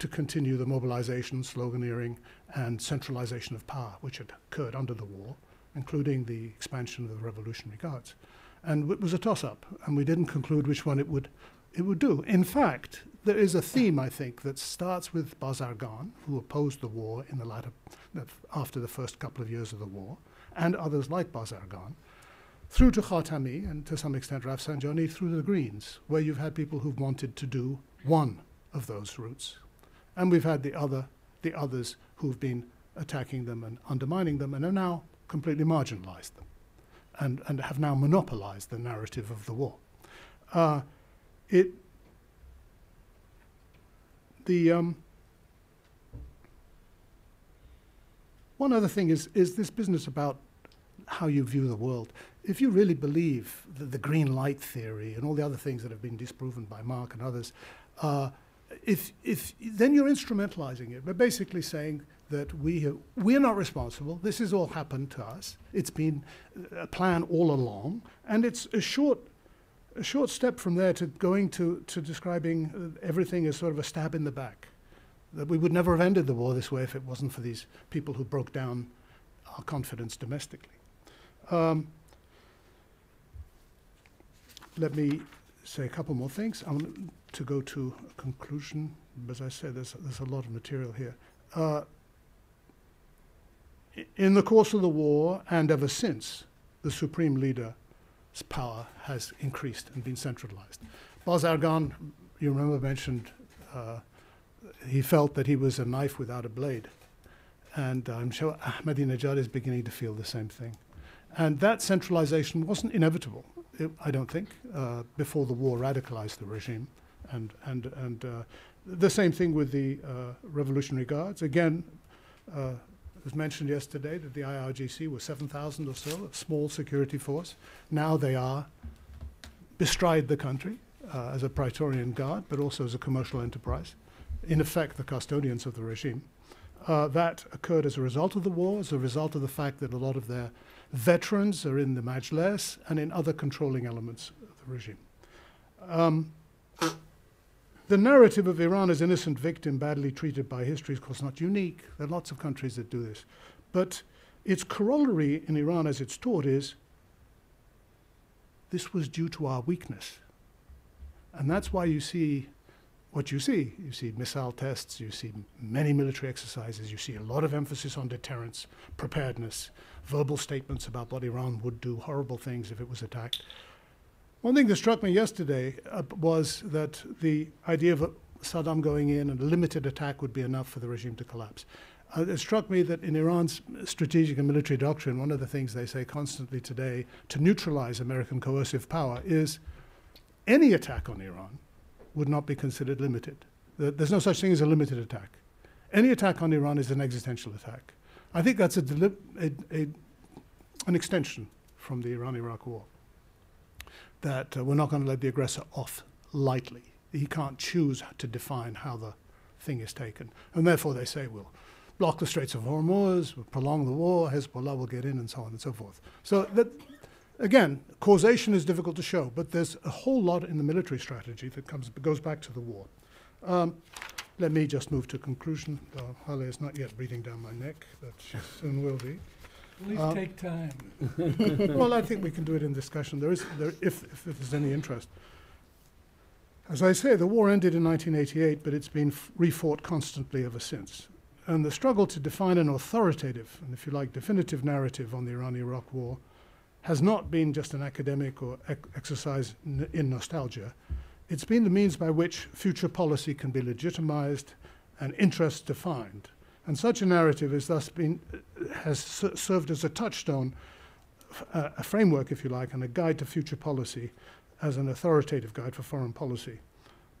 to continue the mobilization, sloganeering, and centralization of power, which had occurred under the war, including the expansion of the Revolutionary Guards. And it was a toss-up, and we didn't conclude which one it would do. In fact, there is a theme, I think, that starts with Bazargan, who opposed the war in the latter, after the first couple of years of the war, and others like Bazargan, through to Khatami, and to some extent Rafsanjani, through the Greens, where you've had people who've wanted to do one of those routes. And we've had the others who've been attacking them and undermining them and are now completely marginalized them and have now monopolized the narrative of the war. One other thing is this business about how you view the world. If you really believe that the green light theory and all the other things that have been disproven by Mark and others, then you're instrumentalizing it. We're basically saying that we're not responsible. This has all happened to us. It's been a plan all along, and it's a short step from there to going to describing everything as sort of a stab in the back. That we would never have ended the war this way if it wasn't for these people who broke down our confidence domestically. Let me say a couple more things. I'm going to go to a conclusion. As I said, there's a lot of material here. In the course of the war and ever since, the supreme leader's power has increased and been centralized. Bazargan, you remember, mentioned he felt that he was a knife without a blade. And I'm sure Ahmadinejad is beginning to feel the same thing. And that centralization wasn't inevitable, I don't think. Before the war radicalized the regime. And the same thing with the Revolutionary Guards. Again, it was mentioned yesterday that the IRGC was 7,000 or so, a small security force. Now they are bestride the country as a Praetorian Guard, but also as a commercial enterprise. In effect, the custodians of the regime. That occurred as a result of the war, as a result of the fact that a lot of their veterans are in the Majlis and in other controlling elements of the regime. The narrative of Iran as innocent victim badly treated by history is, of course, not unique. There are lots of countries that do this. But its corollary in Iran as it's taught is, this was due to our weakness. And that's why you see what you see. You see missile tests, you see many military exercises, you see a lot of emphasis on deterrence, preparedness, verbal statements about what Iran would do, horrible things if it was attacked. One thing that struck me yesterday was that the idea of Saddam going in and a limited attack would be enough for the regime to collapse. It struck me that in Iran's strategic and military doctrine, one of the things they say constantly today to neutralize American coercive power is any attack on Iran would not be considered limited. There's no such thing as a limited attack. Any attack on Iran is an existential attack. I think that's an extension from the Iran-Iraq War, that we're not going to let the aggressor off lightly. He can't choose to define how the thing is taken. And therefore they say, we'll block the Straits of Hormuz, we'll prolong the war, Hezbollah will get in, and so on and so forth. So that, again, causation is difficult to show, but there's a whole lot in the military strategy that goes back to the war. Let me just move to conclusion. Hale is not yet breathing down my neck, but she soon will be. Please take time. Well, I think we can do it in discussion. If there's any interest. As I say, the war ended in 1988, but it's been refought constantly ever since. And the struggle to define an authoritative, and if you like, definitive narrative on the Iran-Iraq War has not been just an academic or exercise in nostalgia. It's been the means by which future policy can be legitimized and interests defined. And such a narrative has thus served as a touchstone a framework, if you like, and a guide to future policy as an authoritative guide for foreign policy,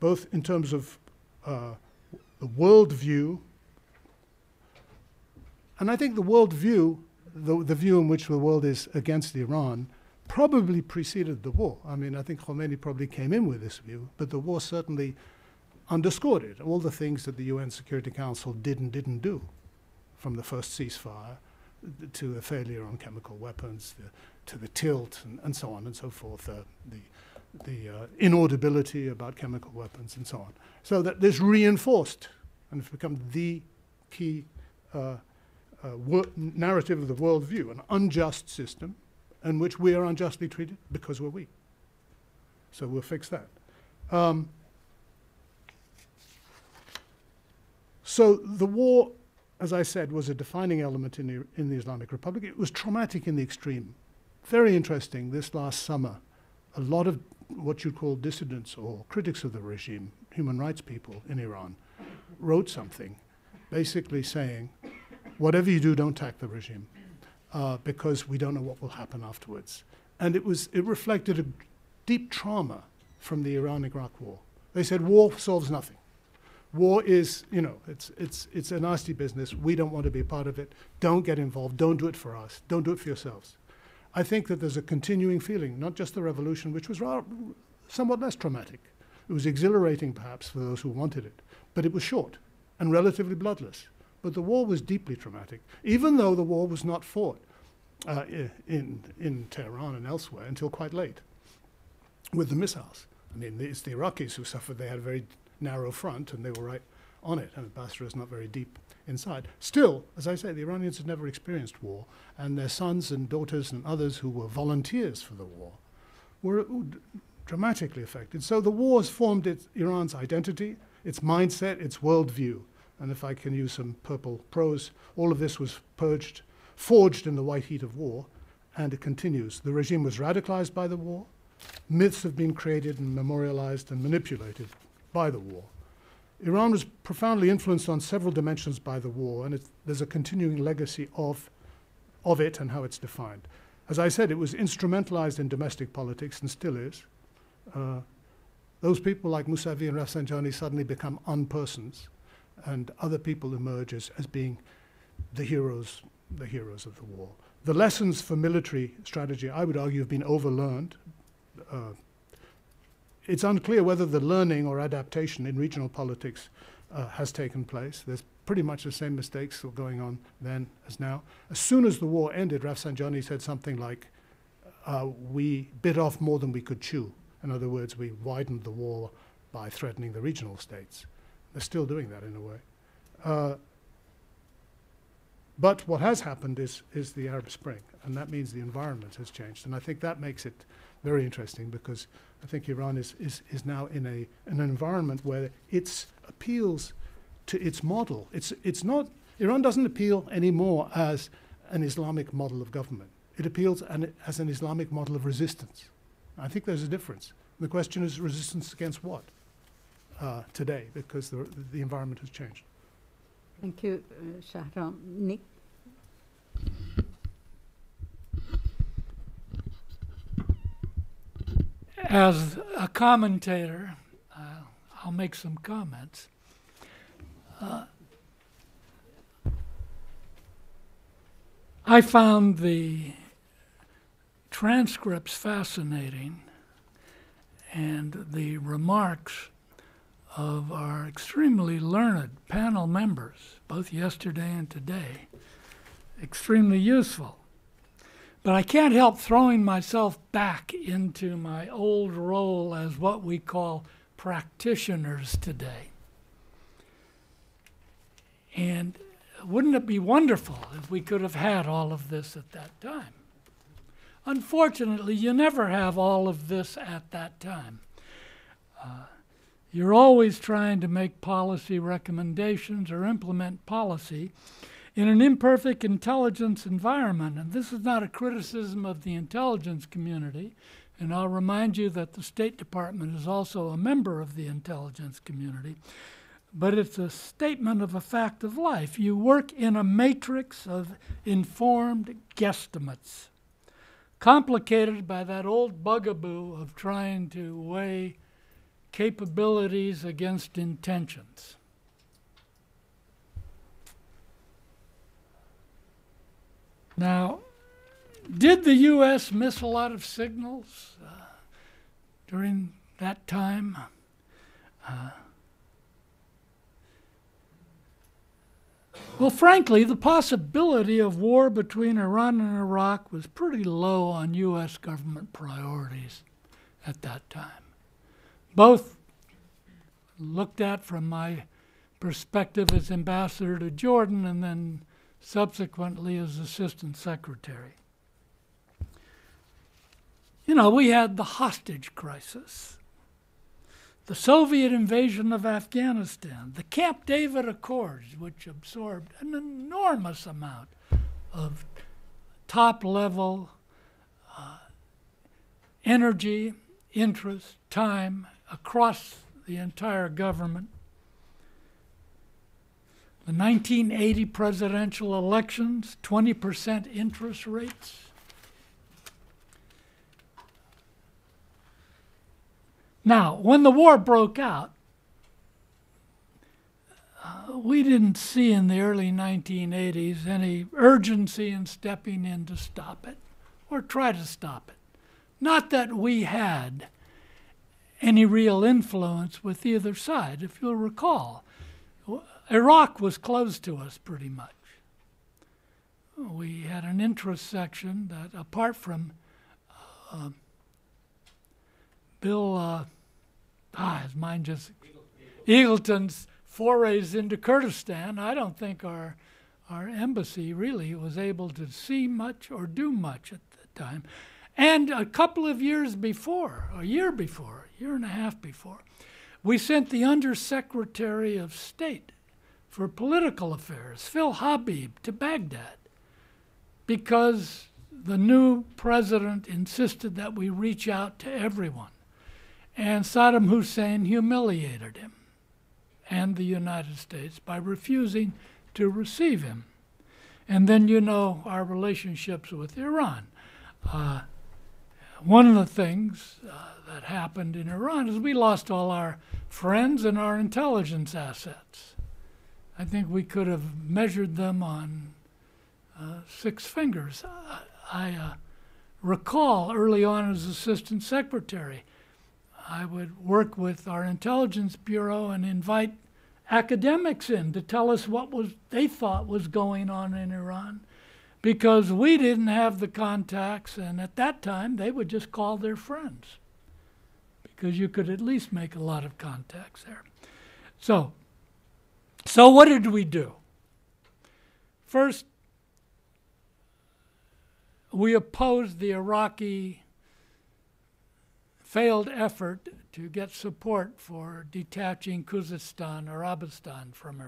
both in terms of the worldview, and I think the worldview, the view in which the world is against Iran, probably preceded the war. I mean, I think Khomeini probably came in with this view, but the war certainly underscored it, all the things that the UN Security Council did and didn't do, from the first ceasefire to the failure on chemical weapons, to the tilt, and so on and so forth, the inaudibility about chemical weapons and so on. So that this reinforced, and it's become the key narrative of the worldview, an unjust system in which we are unjustly treated because we're weak. So we'll fix that. So the war, as I said, was a defining element in the Islamic Republic. It was traumatic in the extreme. Very interesting, this last summer, a lot of what you'd call dissidents or critics of the regime, human rights people in Iran, wrote something basically saying, whatever you do, don't attack the regime, because we don't know what will happen afterwards. And it reflected a deep trauma from the Iran-Iraq War. They said, war solves nothing. War is, you know, it's a nasty business. We don't want to be a part of it. Don't get involved. Don't do it for us. Don't do it for yourselves. I think that there's a continuing feeling, not just the revolution, which was somewhat less traumatic. It was exhilarating, perhaps, for those who wanted it. But it was short and relatively bloodless. But the war was deeply traumatic, even though the war was not fought in Tehran and elsewhere until quite late with the missiles. I mean, it's the Iraqis who suffered. They had a very narrow front, and they were right on it, and Basra is not very deep inside. Still, as I say, the Iranians had never experienced war, and their sons and daughters and others who were volunteers for the war were dramatically affected. So the wars formed Iran's identity, its mindset, its worldview. And if I can use some purple prose, all of this was forged in the white heat of war, and it continues. The regime was radicalized by the war. Myths have been created and memorialized and manipulated by the war. Iran was profoundly influenced on several dimensions by the war, and there's a continuing legacy of it and how it's defined. As I said, it was instrumentalized in domestic politics and still is. Those people like Mousavi and Rafsanjani suddenly become unpersons, and other people emerge as being the heroes of the war. The lessons for military strategy, I would argue, have been overlearned. It's unclear whether the learning or adaptation in regional politics has taken place. There's pretty much the same mistakes still going on then as now. As soon as the war ended, Rafsanjani said something like, we bit off more than we could chew. In other words, we widened the war by threatening the regional states. They're still doing that in a way. But what has happened is the Arab Spring, and that means the environment has changed. And I think that makes it very interesting, because I think Iran is now in an environment where its appeals to its model. Iran doesn't appeal anymore as an Islamic model of government. It appeals as an Islamic model of resistance. I think there's a difference. The question is resistance against what today, because the environment has changed. Thank you, Shahram. Nick? As a commentator, I'll make some comments. I found the transcripts fascinating, and the remarks of our extremely learned panel members, both yesterday and today, extremely useful. But I can't help throwing myself back into my old role as what we call practitioners today. And wouldn't it be wonderful if we could have had all of this at that time? Unfortunately, you never have all of this at that time. You're always trying to make policy recommendations or implement policy in an imperfect intelligence environment, and this is not a criticism of the intelligence community, and I'll remind you that the State Department is also a member of the intelligence community, but it's a statement of a fact of life. You work in a matrix of informed guesstimates. complicated by that old bugaboo of trying to weigh capabilities against intentions. Now, did the U.S. miss a lot of signals during that time? Well, frankly, the possibility of war between Iran and Iraq was pretty low on U.S. government priorities at that time. Both looked at from my perspective as ambassador to Jordan and then subsequently as assistant secretary. You know, we had the hostage crisis, the Soviet invasion of Afghanistan, the Camp David Accords, which absorbed an enormous amount of top-level energy, interest, time across the entire government. The 1980 presidential elections, 20% interest rates. Now, when the war broke out, we didn't see in the early 1980s any urgency in stepping in to stop it or try to stop it. Not that we had any real influence with either side. If you'll recall, Iraq was closed to us pretty much. We had an interest section that, apart from Bill, his mind just, Eagleton's forays into Kurdistan, I don't think our embassy really was able to see much or do much at the time. And a couple of years before, a year and a half before, we sent the Undersecretary of State for Political Affairs, Phil Habib, to Baghdad because the new president insisted that we reach out to everyone. And Saddam Hussein humiliated him and the United States by refusing to receive him. And then, you know, our relationships with Iran. One of the things that happened in Iran is we lost all our friends and our intelligence assets. I think we could have measured them on 6 fingers. I recall early on as assistant secretary, I would work with our intelligence bureau and invite academics in to tell us what they thought was going on in Iran, because we didn't have the contacts, and at that time, they would just call their friends because you could at least make a lot of contacts there. So what did we do? First, we opposed the Iraqi failed effort to get support for detaching Khuzestan or Arabistan from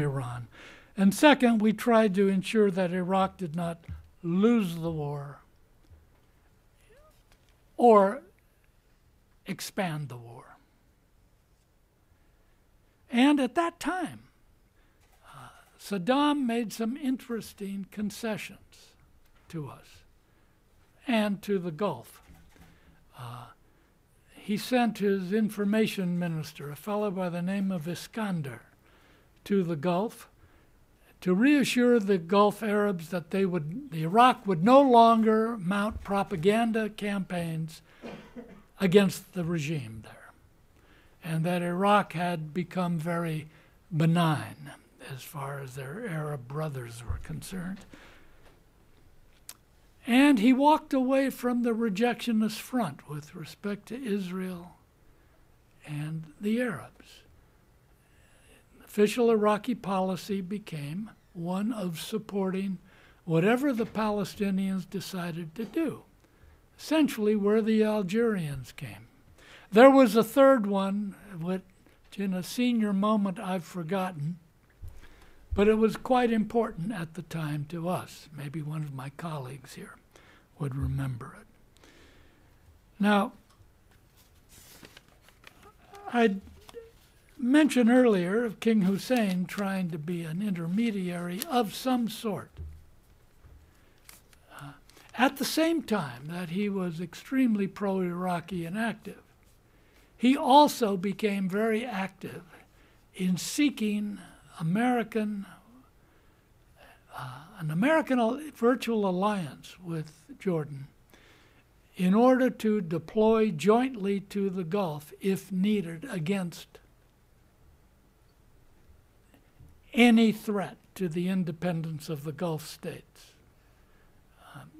Iran. And second, we tried to ensure that Iraq did not lose the war or expand the war. And at that time, Saddam made some interesting concessions to us and to the Gulf. He sent his information minister, a fellow by the name of Iskander, to the Gulf, to reassure the Gulf Arabs that Iraq would no longer mount propaganda campaigns against the regime there, and that Iraq had become very benign as far as their Arab brothers were concerned. And he walked away from the rejectionist front with respect to Israel and the Arabs. Official Iraqi policy became one of supporting whatever the Palestinians decided to do, essentially where the Algerians came. There was a third one, which in a senior moment I've forgotten, but it was quite important at the time to us. Maybe one of my colleagues here would remember it. Now, I'd mentioned earlier of King Hussein trying to be an intermediary of some sort. at the same time that he was extremely pro-Iraqi and active, he also became very active in seeking American, an American virtual alliance with Jordan in order to deploy jointly to the Gulf if needed against any threat to the independence of the Gulf states.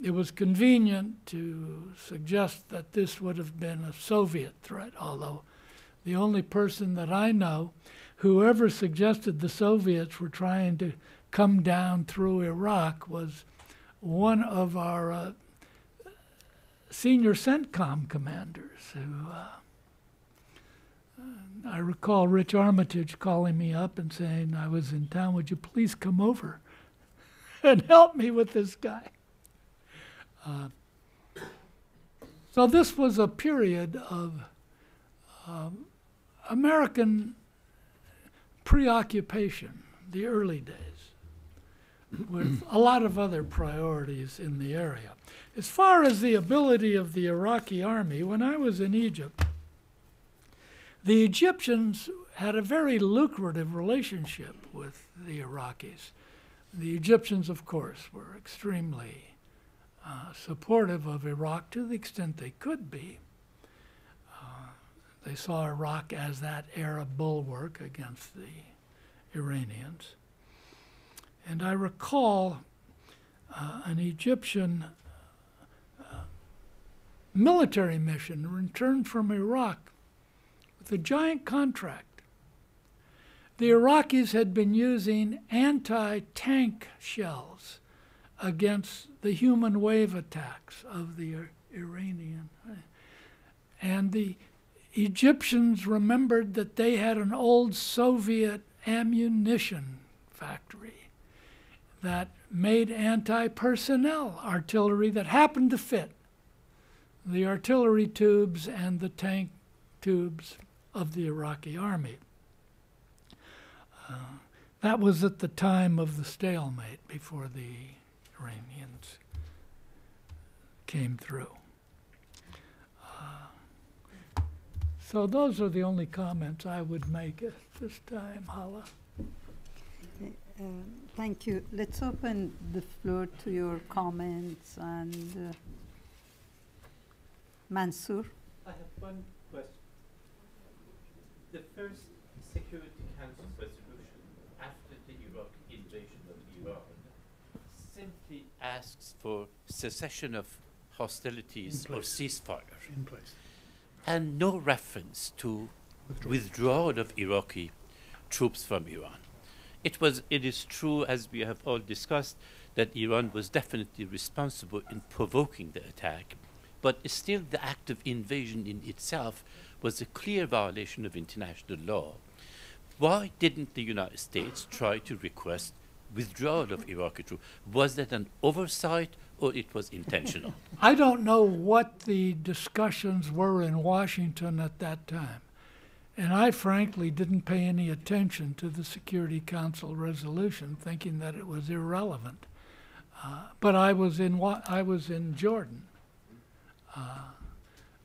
It was convenient to suggest that this would have been a Soviet threat, although the only person that I know who ever suggested the Soviets were trying to come down through Iraq was one of our senior CENTCOM commanders who, I recall Rich Armitage calling me up and saying, I was in town, would you please come over and help me with this guy? So this was a period of American preoccupation, the early days, with a lot of other priorities in the area. As far as the ability of the Iraqi army, when I was in Egypt, the Egyptians had a very lucrative relationship with the Iraqis. The Egyptians, of course, were extremely supportive of Iraq to the extent they could be. They saw Iraq as that Arab bulwark against the Iranians. And I recall an Egyptian military mission returned from Iraq with a giant contract. The Iraqis had been using anti-tank shells against the human wave attacks of the Iranian. And the Egyptians remembered that they had an old Soviet ammunition factory that made anti-personnel artillery that happened to fit the artillery tubes and the tank tubes of the Iraqi army. That was at the time of the stalemate before the Iranians came through. So those are the only comments I would make at this time, Hala. Thank you. Let's open the floor to your comments. And Mansour? I have one question. The first Security Council resolution after the Iraq invasion of Iran simply asks for cessation of hostilities or ceasefire. In place. And no reference to withdrawal of Iraqi troops from Iran. It was, it is true, as we have all discussed, that Iran was definitely responsible in provoking the attack, but still the act of invasion in itself was a clear violation of international law. Why didn't the United States try to request withdrawal of Iraqi troops? Was that an oversight or it was intentional? I don't know what the discussions were in Washington at that time. And I frankly didn't pay any attention to the Security Council resolution, thinking that it was irrelevant. But I was in Jordan.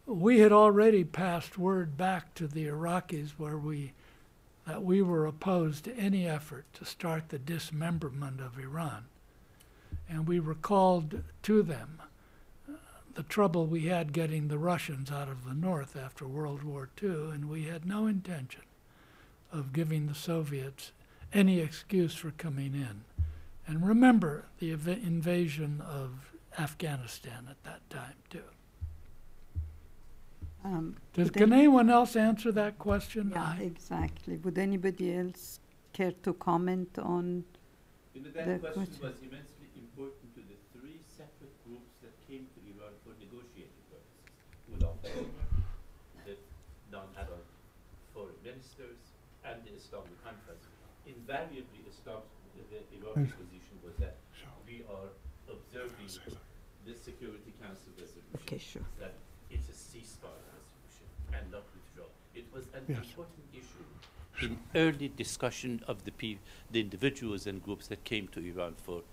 We had already passed word back to the Iraqis that we were opposed to any effort to start the dismemberment of Iran. And we recalled to them the trouble we had getting the Russians out of the North after World War II, and we had no intention of giving the Soviets any excuse for coming in. And remember the invasion of Afghanistan at that time, too. Can anyone else answer that question? Yeah, exactly. Would anybody else care to comment on that question? Was immensely important to the three separate groups that came to Iran for negotiating purposes. Woodrow Wilson, the non-Arab foreign ministers, and the Islamic Conference. Invariably, the Iraqi position was that we are observing the Security Council resolution. Okay, sure. That it's a ceasefire resolution and not withdrawal. It was an important issue in early discussion of the individuals and groups that came to Iran for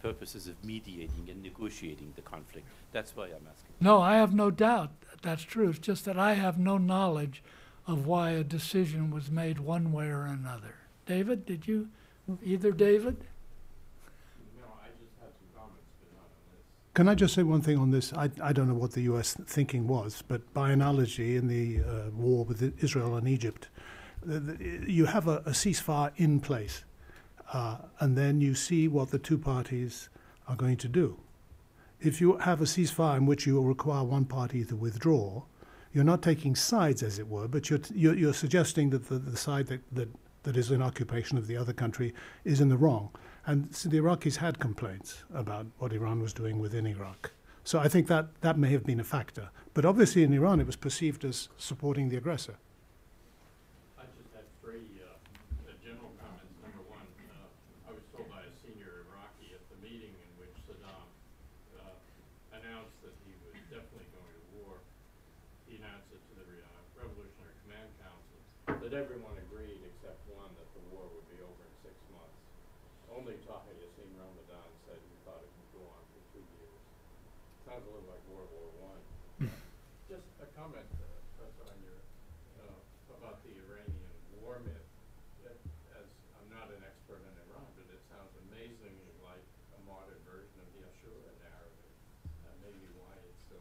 purposes of mediating and negotiating the conflict. That's why I'm asking. No, I have no doubt that's true. It's just that I have no knowledge of why a decision was made one way or another. David, did you? Either David? No, I just have some comments, but not on this. Can I just say one thing on this? I don't know what the U.S. thinking was, but by analogy, in the war with Israel and Egypt, you have a ceasefire in place, and then you see what the two parties are going to do. If you have a ceasefire in which you require one party to withdraw, you're not taking sides, as it were, but you're suggesting that the side that is in occupation of the other country is in the wrong. And so the Iraqis had complaints about what Iran was doing within Iraq. So I think that may have been a factor. But obviously in Iran, it was perceived as supporting the aggressor. I just had three general comments. Number one, I was told by a senior Iraqi at the meeting in which Saddam announced that he was definitely going to war. He announced it to the Revolutionary Command Council that everyone agreed except one that the war would be over in 6 months. Only Tariq Aziz Ramadan said he thought it would go on for 2 years. Sounds a little like World War I. Just a comment, Professor, on your about the Iranian war myth. As I'm not an expert in Iran, but it sounds amazingly like a modern version of the Ashura narrative. Maybe why it's so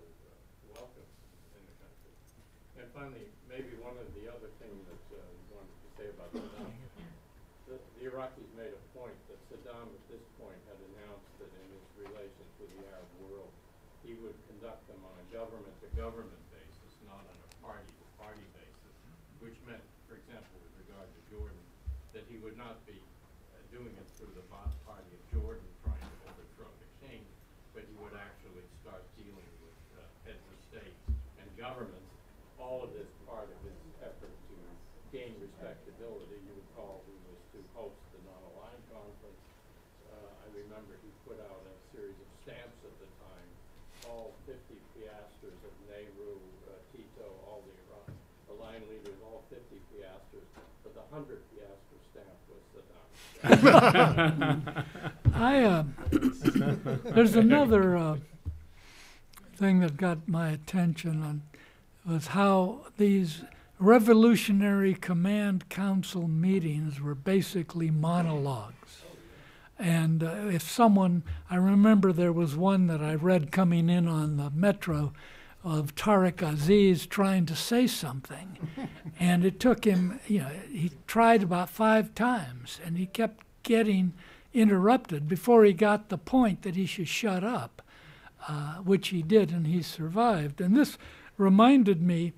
welcome in the country. And finally, maybe one of the other things that you wanted to say about Saddam, the Iraqis made a point that Saddam at this point had announced that in his relations with the Arab world, he would conduct them on a government-to-government basis, not on a party-to-party basis, which meant, for example, with regard to Jordan, that he would not be doing it through the party of Jordan trying to overthrow the king, but he would actually start dealing with heads of state and governments. All of this part of his effort to gain respectability. You recall he was to host the non-aligned conference. I remember he put out a series of stamps at the time, all 50 piastres of Nehru, Tito, all the Iran, the line leaders, all 50 piastres, but the 100 piastre stamp was Saddam. There's another thing that got my attention on was how these Revolutionary Command Council meetings were basically monologues. And if someone, I remember there was one that I read coming in on the metro of Tariq Aziz trying to say something. And it took him, you know, he tried about 5 times and he kept getting interrupted before he got the point that he should shut up, which he did and he survived. And this reminded me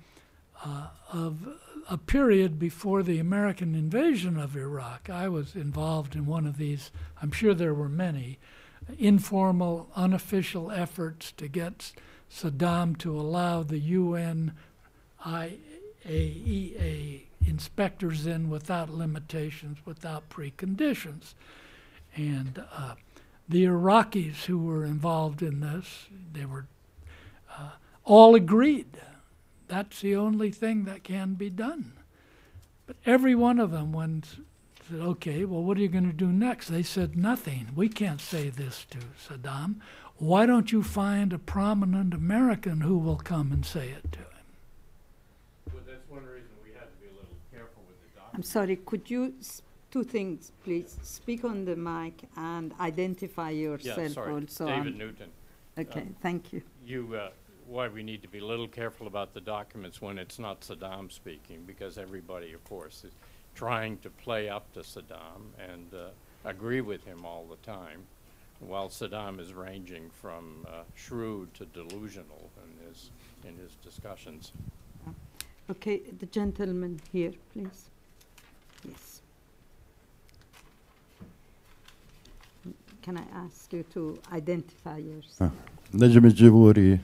of a period before the American invasion of Iraq. I was involved in one of these, I'm sure there were many, informal, unofficial efforts to get Saddam to allow the UN IAEA inspectors in without limitations, without preconditions. And the Iraqis who were involved in this, they were all agreed that's the only thing that can be done. But every one of them when said, okay, well, what are you going to do next? They said, nothing. We can't say this to Saddam. Why don't you find a prominent American who will come and say it to him? Well, that's one reason we have to be a little careful with the document. I'm sorry, could you, two things, please. Yeah. Speak on the mic and identify yourself also. David Newton. Okay, thank you. Why we need to be a little careful about the documents when it's not Saddam speaking, because everybody, of course, is trying to play up to Saddam and agree with him all the time, while Saddam is ranging from shrewd to delusional in his discussions. Okay, the gentleman here, please. Yes. Can I ask you to identify yourself? Najmi Jibouri.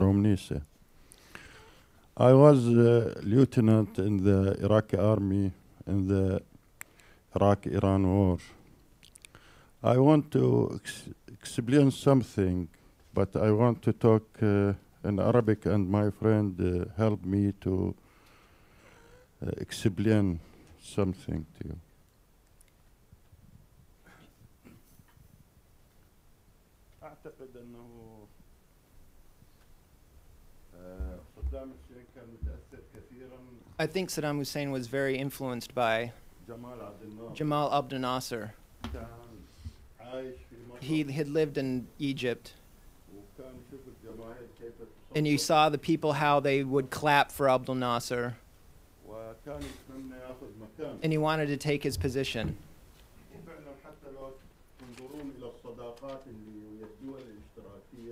From Nisa. I was a lieutenant in the Iraqi army in the Iraq-Iran war. I want to explain something, but I want to talk in Arabic, and my friend helped me to explain something to you. أعتقد أنه I think Saddam Hussein was very influenced by Jamal Abdel Nasser. He had lived in Egypt, and you saw the people how they would clap for Abdel Nasser, and he wanted to take his position.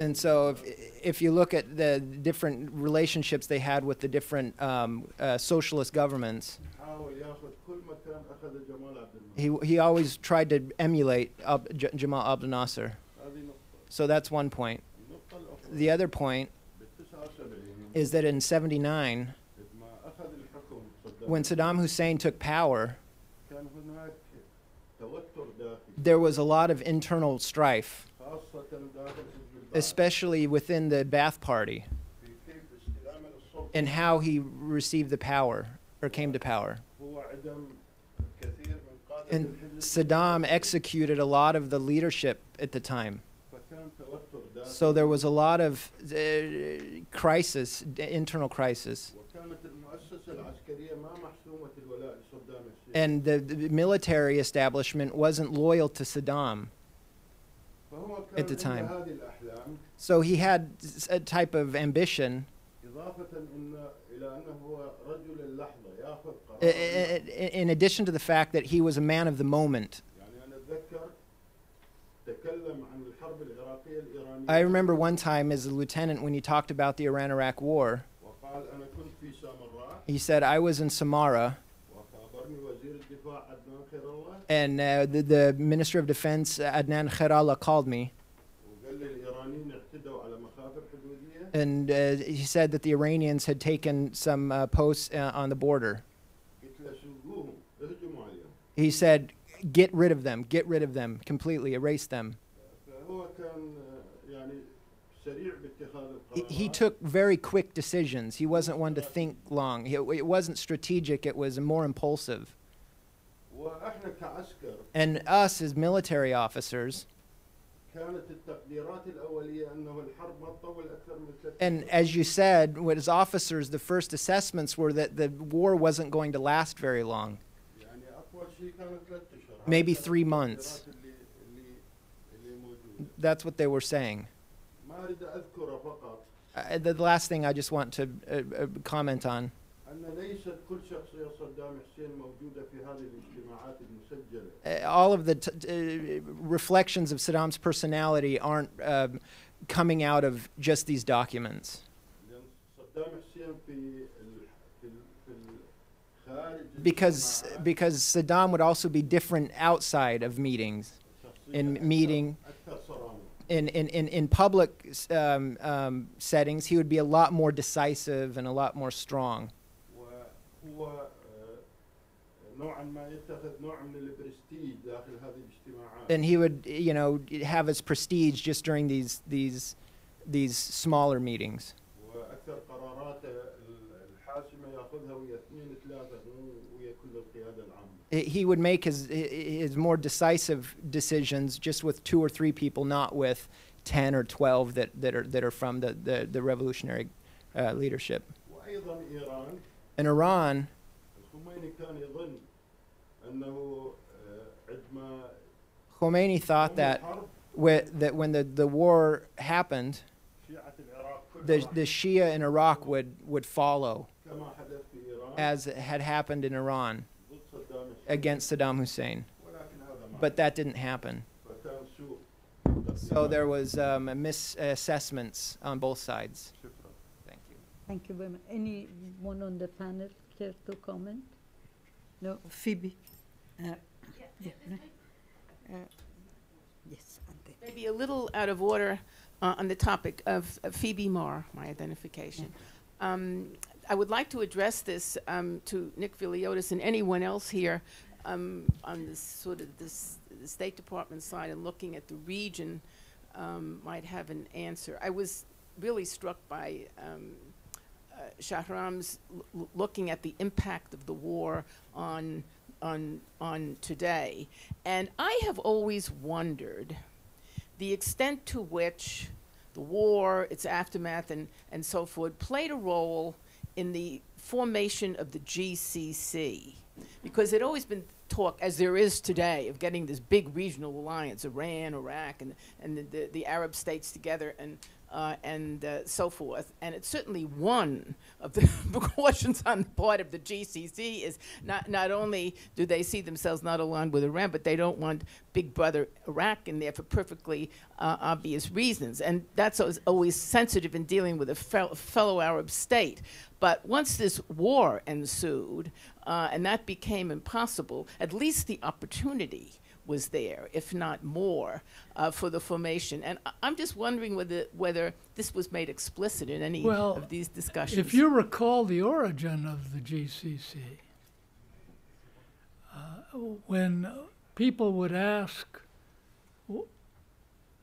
And so if you look at the different relationships they had with the different socialist governments, he always tried to emulate Jamal Abdel Nasser. So that's one point. The other point is that in '79, when Saddam Hussein took power, there was a lot of internal strife, especially within the Ba'ath Party, and how he received the power, or came to power. And Saddam executed a lot of the leadership at the time. So there was a lot of crisis, internal crisis. And the military establishment wasn't loyal to Saddam at the time. So he had a type of ambition, in addition to the fact that he was a man of the moment. I remember one time as a lieutenant when he talked about the Iran-Iraq War, he said, I was in Samarra, and the Minister of Defense, Adnan Khairallah, called me. And he said that the Iranians had taken some posts on the border. He said, get rid of them, completely erase them. He took very quick decisions. He wasn't one to think long. It wasn't strategic, it was more impulsive. And us as military officers, and as you said, as officers, the first assessments were that the war wasn't going to last very long, maybe 3 months. That's what they were saying. The last thing I just want to comment on all of the reflections of Saddam's personality aren't coming out of just these documents. Because Saddam would also be different outside of meetings, in public settings, he would be a lot more decisive and a lot more strong. And he would, you know, have his prestige just during these smaller meetings. He would make his more decisive decisions just with 2 or 3 people, not with 10 or 12 that are from the revolutionary leadership. In Iran, Khomeini thought that when the war happened, the Shia in Iraq would follow, as had happened in Iran against Saddam Hussein. But that didn't happen. So there was misassessments on both sides. Thank you. Thank you very much. Anyone on the panel care to comment? No, Phoebe. Yes, maybe a little out of order on the topic of Phoebe Marr, my identification. I would like to address this to Nick Veliotes and anyone else here on this sort of the State Department side and looking at the region might have an answer. I was really struck by Shahram's looking at the impact of the war on today, and I have always wondered the extent to which the war, its aftermath, and so forth, played a role in the formation of the GCC. Because there'd always been talk, as there is today, of getting this big regional alliance, Iran, Iraq, and the Arab states together, and so forth. And it's certainly one of the precautions on the part of the GCC is not only do they see themselves not aligned with Iran, but they don't want Big Brother Iraq in there for perfectly obvious reasons. And that's always sensitive in dealing with a fellow Arab state. But once this war ensued, and that became impossible, at least the opportunity was there, if not more, for the formation. And I'm just wondering whether this was made explicit in any of these discussions. If you recall the origin of the GCC, when people would ask,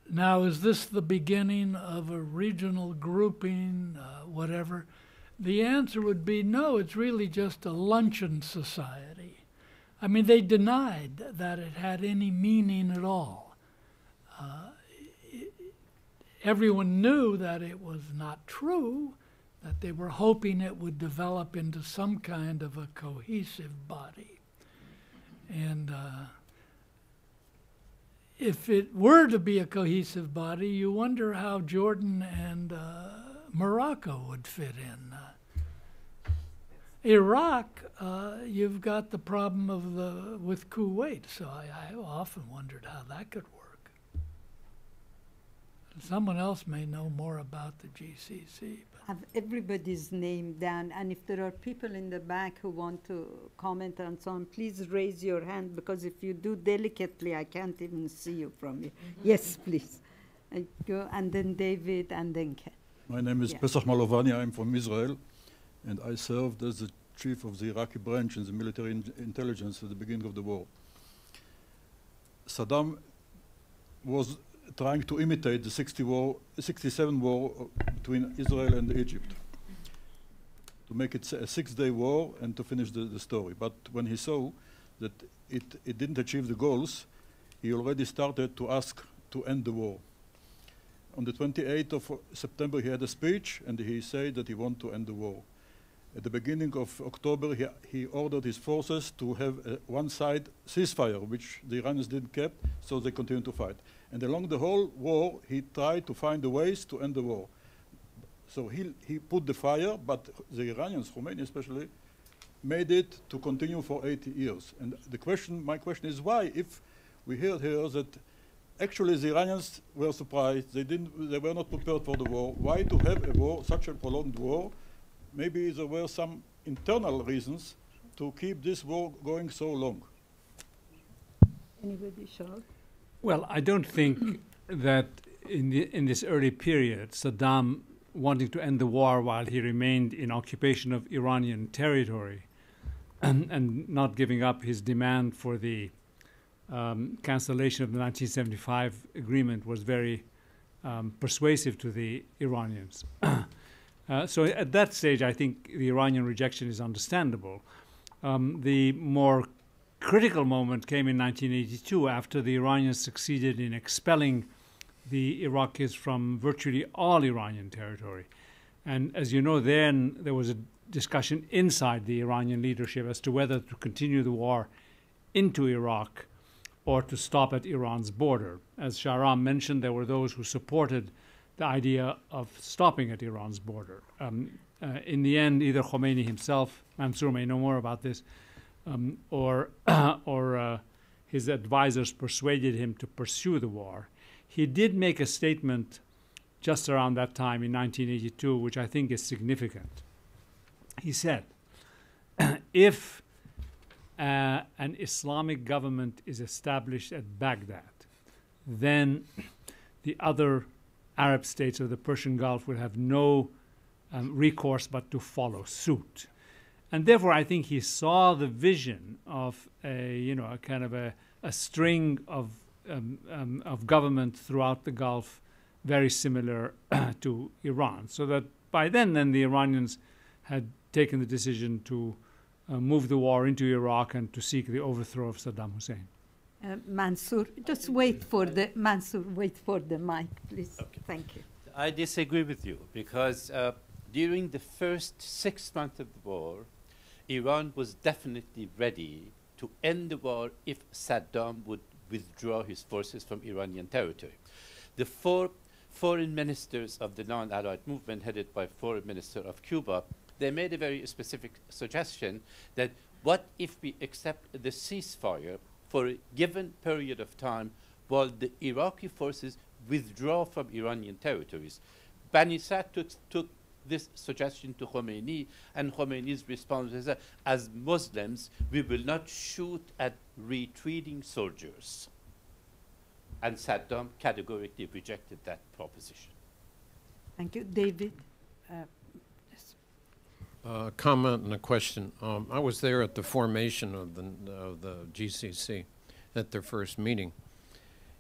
now is this the beginning of a regional grouping, whatever, the answer would be no, it's really just a luncheon society. I mean, they denied that it had any meaning at all. Everyone knew that it was not true, that they were hoping it would develop into some kind of a cohesive body. And if it were to be a cohesive body, you wonder how Jordan and Morocco would fit in. Iraq, you've got the problem of with Kuwait, so I often wondered how that could work. Someone else may know more about the GCC. Have everybody's name down, and if there are people in the back who want to comment and so on, please raise your hand, because if you do delicately, I can't even see you from here. Yes, please. Go, and then David, and then Ken. My name is Pesach Malovani. I'm from Israel. And I served as the chief of the Iraqi branch in the military intelligence at the beginning of the war. Saddam was trying to imitate the 67 war between Israel and Egypt, to make it a six-day war and to finish the story. But when he saw that it didn't achieve the goals, he already started to ask to end the war. On the 28th of September, he had a speech, and he said that he wanted to end the war. At the beginning of October, he ordered his forces to have a one-side ceasefire, which the Iranians didn't keep, so they continued to fight. And along the whole war, he tried to find the ways to end the war. So he put the fire, but the Iranians, Khomeini especially, made it to continue for 80 years. And my question is why, if we hear here that actually the Iranians were surprised, they were not prepared for the war, why to have a war, such a prolonged war? Maybe there were some internal reasons to keep this war going so long. Anybody, Shaul? Well, I don't think that in this early period, Saddam wanting to end the war while he remained in occupation of Iranian territory and not giving up his demand for the cancellation of the 1975 agreement was very persuasive to the Iranians. So at that stage, I think the Iranian rejection is understandable. The more critical moment came in 1982 after the Iranians succeeded in expelling the Iraqis from virtually all Iranian territory. And as you know, then there was a discussion inside the Iranian leadership as to whether to continue the war into Iraq or to stop at Iran's border. As Shahram mentioned, there were those who supported the idea of stopping at Iran's border. In the end, either Khomeini himself, Mansour may know more about this, or his advisors persuaded him to pursue the war. He did make a statement just around that time in 1982, which I think is significant. He said, if an Islamic government is established at Baghdad, then the other Arab states of the Persian Gulf will have no recourse but to follow suit. And therefore, I think he saw the vision of a string of government throughout the Gulf very similar to Iran. So that by then the Iranians had taken the decision to move the war into Iraq and to seek the overthrow of Saddam Hussein. Mansour, just wait for the, Mansour, wait for the mic, please. Okay. Thank you. I disagree with you because during the first 6 months of the war, Iran was definitely ready to end the war if Saddam would withdraw his forces from Iranian territory. The four foreign ministers of the non-allied movement, headed by Foreign Minister of Cuba, they made a very specific suggestion that what if we accept the ceasefire for a given period of time while the Iraqi forces withdraw from Iranian territories? Bani Sadr took this suggestion to Khomeini, and Khomeini's response is that as Muslims, we will not shoot at retreating soldiers. And Saddam categorically rejected that proposition. Thank you. David? Comment and a question. I was there at the formation of the GCC at their first meeting,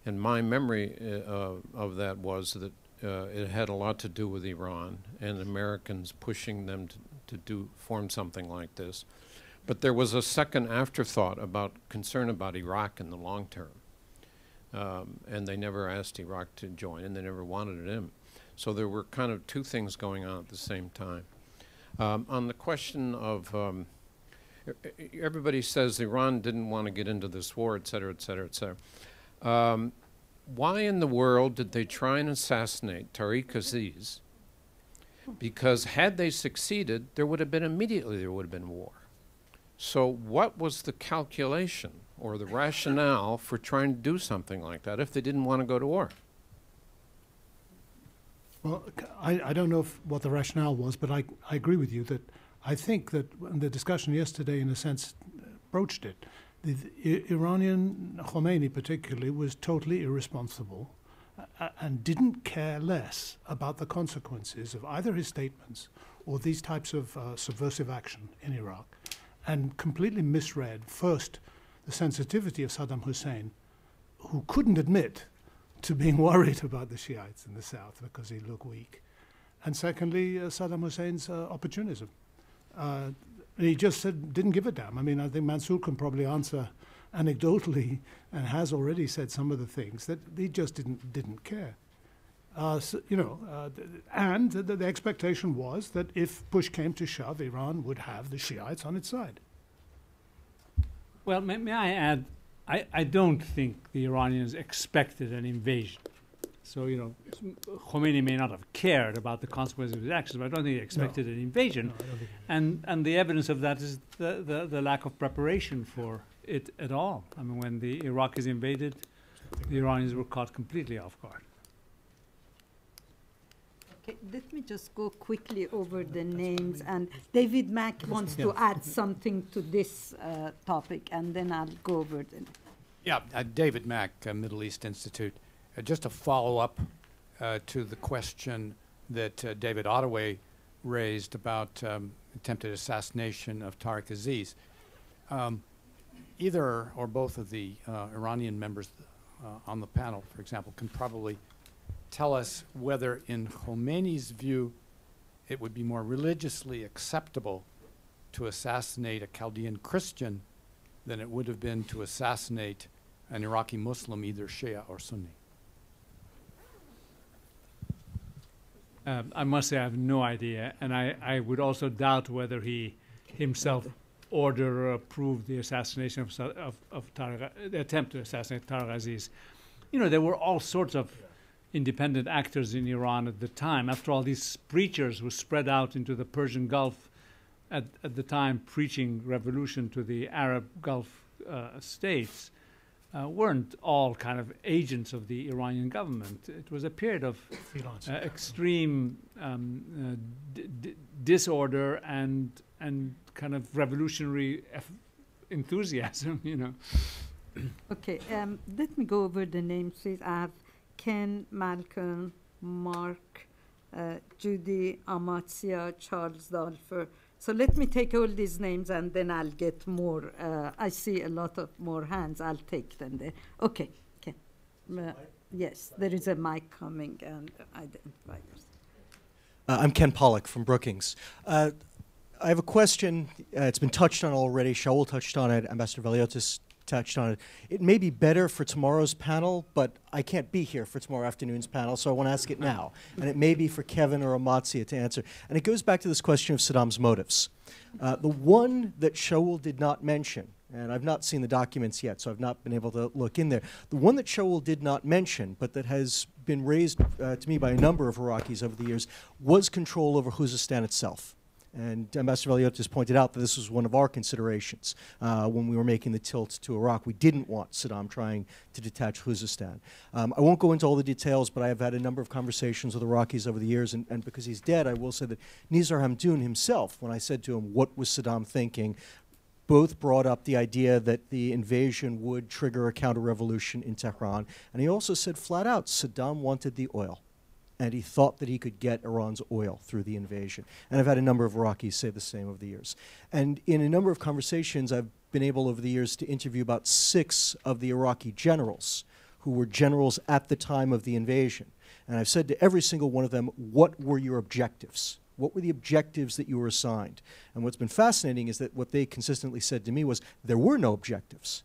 and my memory of that was that it had a lot to do with Iran and Americans pushing them to form something like this. But there was a second afterthought about concern about Iraq in the long term, and they never asked Iraq to join, and they never wanted it in. So there were kind of two things going on at the same time. On the question of, everybody says Iran didn't want to get into this war, et cetera, et cetera, et cetera. Why in the world did they try and assassinate Tariq Aziz? Because had they succeeded, there would have been immediately, there would have been war. So what was the calculation or the rationale for trying to do something like that if they didn't want to go to war? Well, I don't know what the rationale was, but I agree with you that I think that the discussion yesterday, in a sense, broached it. The Iranian Khomeini particularly was totally irresponsible and didn't care less about the consequences of either his statements or these types of subversive action in Iraq, and completely misread, first, the sensitivity of Saddam Hussein, who couldn't admit to being worried about the Shiites in the south because he looked weak. And secondly, Saddam Hussein's opportunism. He just said, didn't give a damn. I mean, I think Mansour can probably answer anecdotally and has already said some of the things that he just didn't care. So, you know, and the expectation was that if push came to shove, Iran would have the Shiites on its side. Well, may I add, I don't think the Iranians expected an invasion. So, you know, Khomeini may not have cared about the consequences of his actions, but I don't think he expected an invasion. No, and the evidence of that is the lack of preparation for it at all. I mean, when the Iraqis invaded, the Iranians were caught completely off guard. Okay, let me just go quickly over the names. And David Mack wants to add something to this topic, and then I'll go over it. Yeah, David Mack, Middle East Institute. Just a follow-up to the question that David Ottaway raised about attempted assassination of Tariq Aziz. Either or both of the Iranian members on the panel, for example, can probably tell us whether in Khomeini's view it would be more religiously acceptable to assassinate a Chaldean Christian than it would have been to assassinate an Iraqi Muslim, either Shia or Sunni. I must say I have no idea, and I would also doubt whether he himself ordered or approved the assassination of Tariq, the attempt to assassinate Tariq Aziz. You know, there were all sorts of independent actors in Iran at the time. After all, these preachers were spread out into the Persian Gulf at the time, preaching revolution to the Arab Gulf states, weren't all kind of agents of the Iranian government. It was a period of extreme disorder and kind of revolutionary enthusiasm, you know. Okay, let me go over the names, please. I have Ken, Malcolm, Mark, Judy, Amatsia, Charles Dolfer. So let me take all these names, and then I'll get more. I see a lot of more hands. I'll take them there. Okay. Okay. Yes, there is a mic coming, and identify yourself. I'm Ken Pollack from Brookings. I have a question. It's been touched on already. Shaul touched on it. Ambassador Veliotes touched on it. It may be better for tomorrow's panel, but I can't be here for tomorrow afternoon's panel, so I want to ask it now. And it may be for Kevin or Amatsia to answer. And it goes back to this question of Saddam's motives. The one that Shaul did not mention, and I've not seen the documents yet, so I've not been able to look in there. The one that Shaul did not mention, but that has been raised to me by a number of Iraqis over the years, was control over Khuzestan itself. And Ambassador Veliotes pointed out that this was one of our considerations when we were making the tilt to Iraq. We didn't want Saddam trying to detach Khuzestan. I won't go into all the details, but I have had a number of conversations with Iraqis over the years, and because he's dead, I will say that Nizar Hamdoun himself, when I said to him, what was Saddam thinking, both brought up the idea that the invasion would trigger a counter-revolution in Tehran. And he also said flat out, Saddam wanted the oil. And he thought that he could get Iran's oil through the invasion. And I've had a number of Iraqis say the same over the years. And in a number of conversations, I've been able over the years to interview about 6 of the Iraqi generals who were generals at the time of the invasion. And I've said to every single one of them, what were your objectives? What were the objectives that you were assigned? And what's been fascinating is that what they consistently said to me was there were no objectives.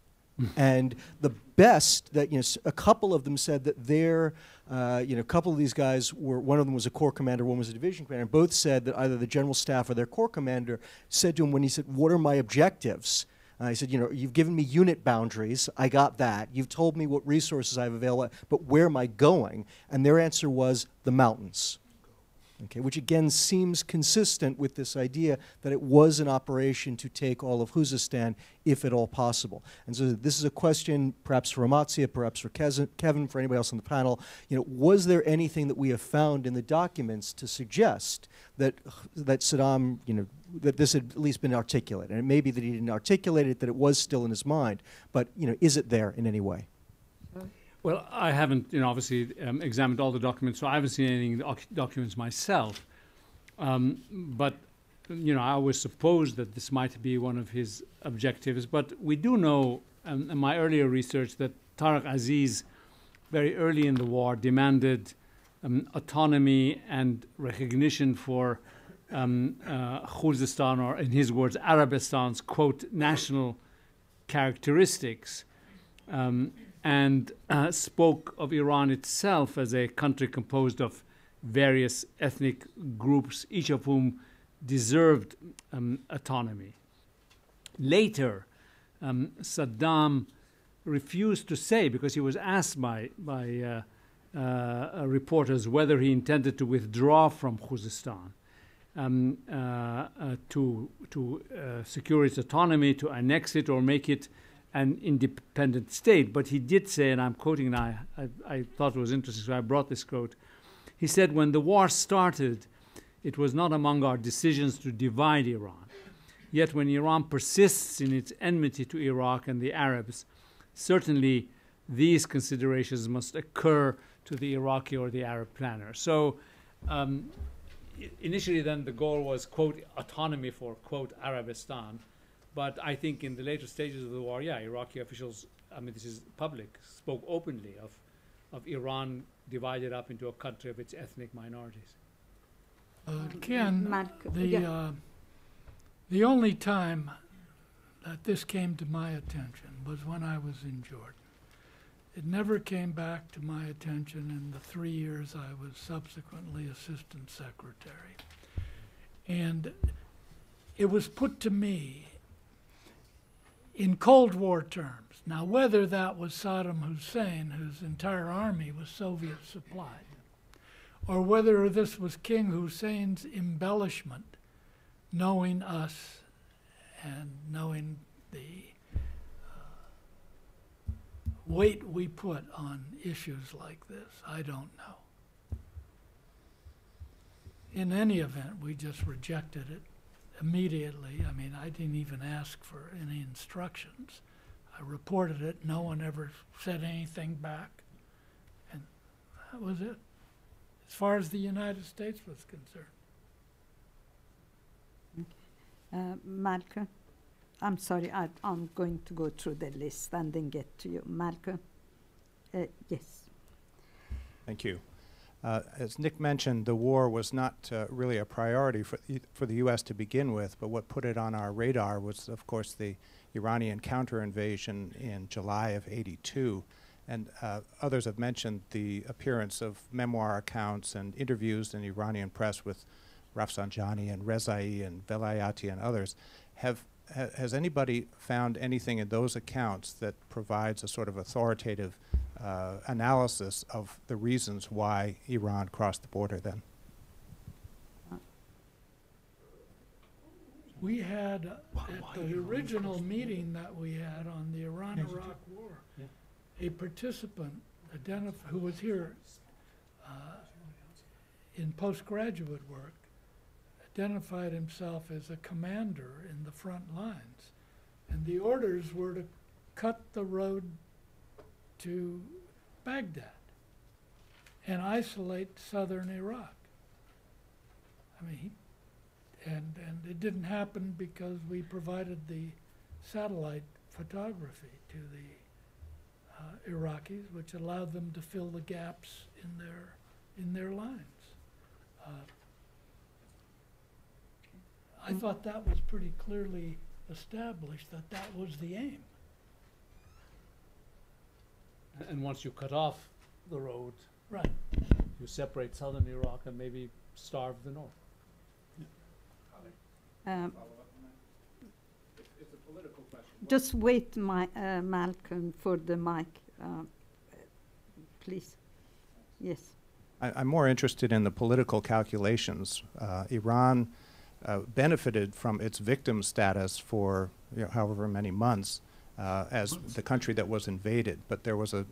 And the best that, you know, a couple of them said that their, you know, a couple of these guys were, one of them was a corps commander, one was a division commander, and both said that either the general staff or their corps commander said to him when he said, what are my objectives? I said, you know, you've given me unit boundaries. I got that. You've told me what resources I have available, but where am I going? And their answer was the mountains. Okay, which again seems consistent with this idea that it was an operation to take all of Khuzestan, if at all possible. And so this is a question, perhaps for Amatsia, perhaps for Kevin, for anybody else on the panel. You know, was there anything that we have found in the documents to suggest that Saddam, you know, that this had at least been articulated? And it may be that he didn't articulate it, that it was still in his mind, but you know, is it there in any way? Well, I haven't, you know, obviously examined all the documents, so I haven't seen anything in the documents myself. But, you know, I always supposed that this might be one of his objectives. But we do know, in my earlier research, that Tariq Aziz, very early in the war, demanded autonomy and recognition for Khuzestan, or in his words, Arabistan's, quote, national characteristics. And spoke of Iran itself as a country composed of various ethnic groups, each of whom deserved autonomy. Later, Saddam refused to say, because he was asked by reporters whether he intended to withdraw from Khuzestan to secure its autonomy, to annex it, or make it an independent state. But he did say, and I'm quoting, and I thought it was interesting, so I brought this quote. He said, when the war started, it was not among our decisions to divide Iran. Yet when Iran persists in its enmity to Iraq and the Arabs, certainly these considerations must occur to the Iraqi or the Arab planner. So initially then the goal was, quote, autonomy for, quote, Arabistan. But I think in the later stages of the war, yeah, Iraqi officials, I mean, this is public, spoke openly of Iran divided up into a country of its ethnic minorities. Ken, the only time that this came to my attention was when I was in Jordan. It never came back to my attention in the 3 years I was subsequently assistant secretary. And it was put to me in Cold War terms. Now, whether that was Saddam Hussein, whose entire army was Soviet supplied, or whether this was King Hussein's embellishment, knowing us and knowing the weight we put on issues like this, I don't know. In any event, we just rejected it. Immediately, I mean, I didn't even ask for any instructions. I reported it. No one ever said anything back. And that was it, as far as the United States was concerned. Malcolm, I'm sorry, I'm going to go through the list and then get to you. Malcolm, yes. Thank you. As Nick mentioned, the war was not really a priority for the U.S. to begin with, but what put it on our radar was, of course, the Iranian counterinvasion in July of '82. And others have mentioned the appearance of memoir accounts and interviews in Iranian press with Rafsanjani and Rezai and Velayati and others. Has anybody found anything in those accounts that provides a sort of authoritative analysis of the reasons why Iran crossed the border then? We had, at the original meeting that we had on the Iran-Iraq War, a participant who was here in postgraduate work identified himself as a commander in the front lines. And the orders were to cut the road to Baghdad and isolate southern Iraq. I mean, and it didn't happen because we provided the satellite photography to the Iraqis, which allowed them to fill the gaps in their lines. I thought that was pretty clearly established that that was the aim. And once you cut off the road, right, you separate southern Iraq and maybe starve the north. It's a political question. Just wait, Malcolm, for the mic, please. Yes. I'm more interested in the political calculations. Iran benefited from its victim status for however many months as the country that was invaded, but there was a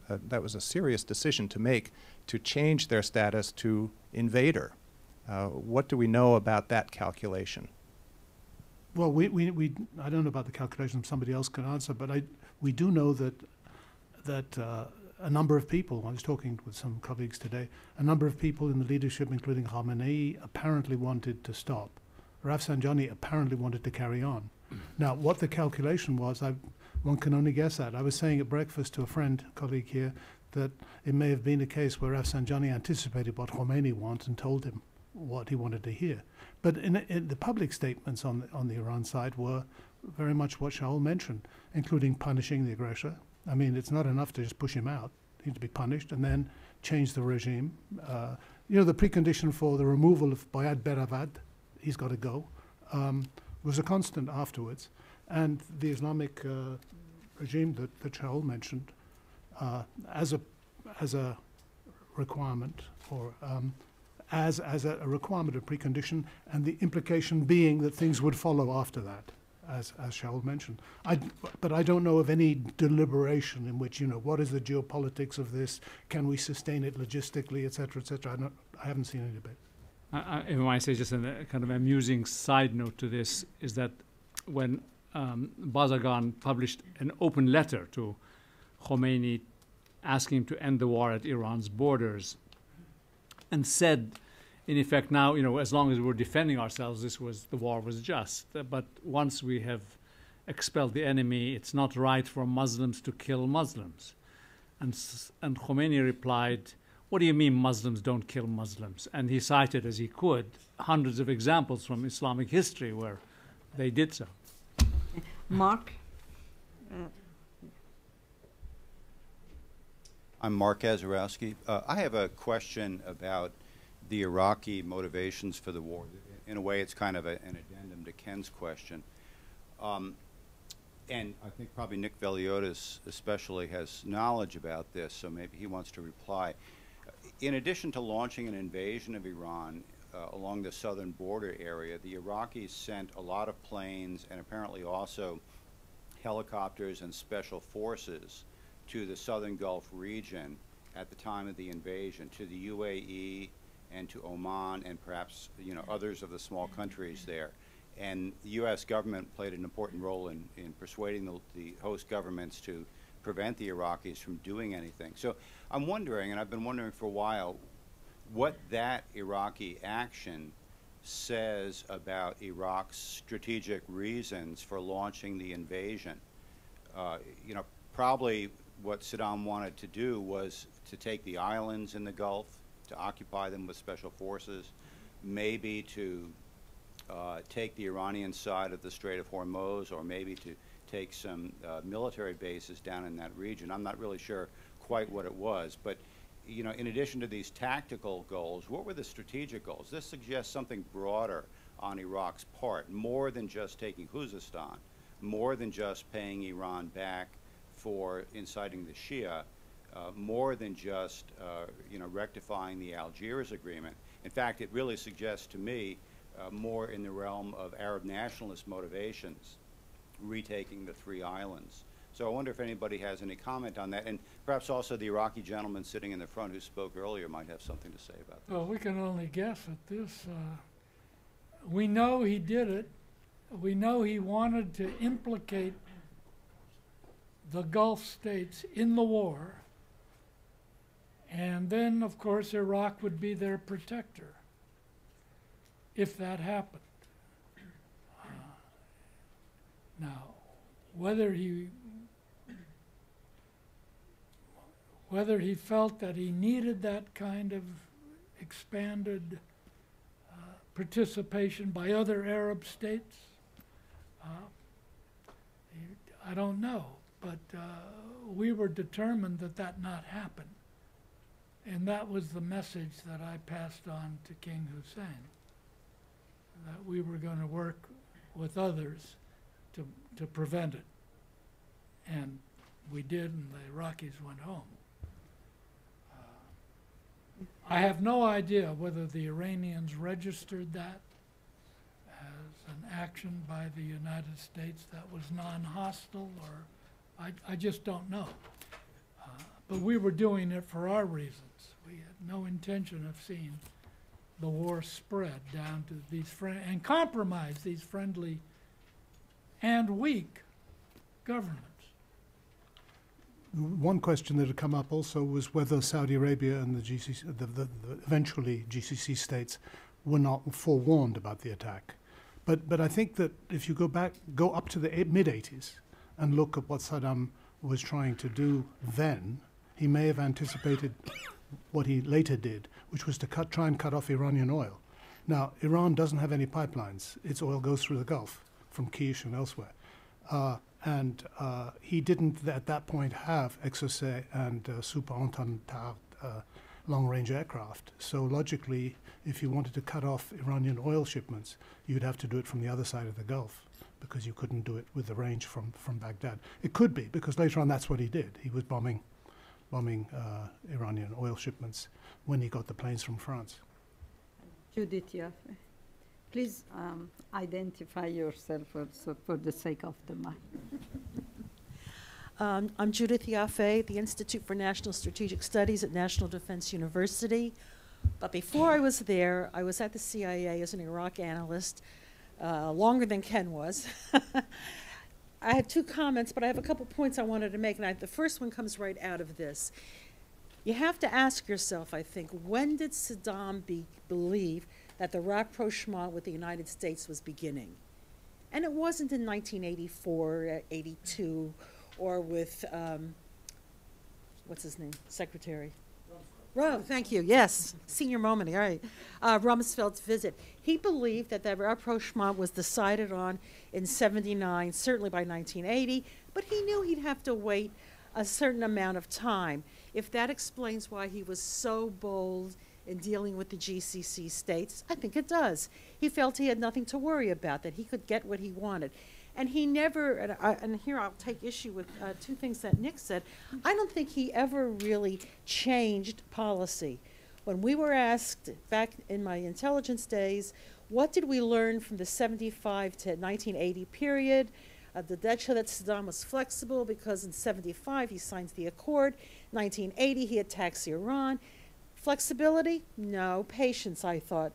serious decision to make to change their status to invader. What do we know about that calculation? Well, I don't know about the calculation. Somebody else can answer, but we do know that a number of people, I was talking with some colleagues today, a number of people in the leadership, including Khomeini, apparently wanted to stop. Rafsanjani apparently wanted to carry on. Now, what the calculation was, one can only guess at. I was saying at breakfast to a friend, colleague here, that it may have been a case where Rafsanjani anticipated what Khomeini wants and told him what he wanted to hear. But in the public statements on the Iran side were very much what Shaul mentioned, including punishing the aggressor. I mean, it's not enough to just push him out. He needs to be punished and then change the regime. You know, the precondition for the removal of Bayad Beravad, he's got to go, was a constant afterwards. And the Islamic regime that Shaul mentioned as a requirement or as a requirement of precondition, and the implication being that things would follow after that, as Shaul mentioned. But I don't know of any deliberation in which, you know, what is the geopolitics of this? Can we sustain it logistically, et cetera, et cetera? I haven't seen any debate. I might say just a kind of amusing side note to this is that when Bazargan published an open letter to Khomeini asking him to end the war at Iran's borders, and said, in effect, now, you know, as long as we're defending ourselves, the war was just. But once we have expelled the enemy, it's not right for Muslims to kill Muslims. And Khomeini replied, what do you mean Muslims don't kill Muslims? And he cited, as he could, hundreds of examples from Islamic history where they did so. Mark? I'm Mark Gaziorowski. I have a question about the Iraqi motivations for the war. In a way, it's kind of an addendum to Ken's question. And I think probably Nick Veliotes especially has knowledge about this, so maybe he wants to reply. In addition to launching an invasion of Iran along the southern border area, the Iraqis sent a lot of planes and apparently also helicopters and special forces to the southern Gulf region at the time of the invasion, to the UAE and to Oman and perhaps, you know, others of the small countries there. And the U.S. government played an important role in persuading the host governments to prevent the Iraqis from doing anything. So I'm wondering, and I've been wondering for a while, what that Iraqi action says about Iraq's strategic reasons for launching the invasion. You know, probably what Saddam wanted to do was to take the islands in the Gulf, to occupy them with special forces, maybe to take the Iranian side of the Strait of Hormuz, or maybe to take some military bases down in that region. I'm not really sure quite what it was, but you know, in addition to these tactical goals, what were the strategic goals? This suggests something broader on Iraq's part, more than just taking Khuzestan, more than just paying Iran back for inciting the Shia, more than just you know, rectifying the Algiers Agreement. In fact, it really suggests to me more in the realm of Arab nationalist motivations, retaking the three islands. So I wonder if anybody has any comment on that, and perhaps also the Iraqi gentleman sitting in the front who spoke earlier might have something to say about that. Well, we can only guess at this. We know he did it. We know he wanted to implicate the Gulf states in the war, and then, of course, Iraq would be their protector if that happened. Now, whether he felt that he needed that kind of expanded participation by other Arab states, I don't know. But we were determined that that not happen. And that was the message that I passed on to King Hussein, that we were going to work with others to prevent it. And we did, and the Iraqis went home. I have no idea whether the Iranians registered that as an action by the United States that was non-hostile, or I just don't know. But we were doing it for our reasons. We had no intention of seeing the war spread down to these friends and compromise these friendly and weak governments. One question that had come up also was whether Saudi Arabia and the GCC, the eventually GCC states, were not forewarned about the attack. But I think that if you go up to the mid-'80s, and look at what Saddam was trying to do then, he may have anticipated what he later did, which was to try and cut off Iranian oil. Now, Iran doesn't have any pipelines. Its oil goes through the Gulf from Kish and elsewhere. And he didn't at that point have Exocet and Super Entente long-range aircraft. So logically, if you wanted to cut off Iranian oil shipments, you'd have to do it from the other side of the Gulf, because you couldn't do it with the range from Baghdad. It could be, because later on that's what he did. He was bombing Iranian oil shipments when he got the planes from France. Judith Yaffe, please identify yourself for the sake of the mic. I'm Judith Yaffe, the Institute for National Strategic Studies at National Defense University. But before I was there, I was at the CIA as an Iraq analyst, longer than Ken was. I have two comments, but I have a couple points I wanted to make, and the first one comes right out of this. You have to ask yourself, I think, when did Saddam believe that the rapprochement with the United States was beginning? And it wasn't in 1984, 82, or with, what's his name, Secretary? Roe, thank you, yes, Senior Momini, all right, Rumsfeld's visit. He believed that the rapprochement was decided on in 79, certainly by 1980, but he knew he'd have to wait a certain amount of time. If that explains why he was so bold in dealing with the GCC states, I think it does. He felt he had nothing to worry about, that he could get what he wanted. And he never, and here I'll take issue with two things that Nick said. I don't think he ever really changed policy. When we were asked back in my intelligence days, what did we learn from the 75 to 1980 period? The data showed that Saddam was flexible because in 75 he signed the accord, 1980 he attacks Iran. Flexibility? No. Patience, I thought,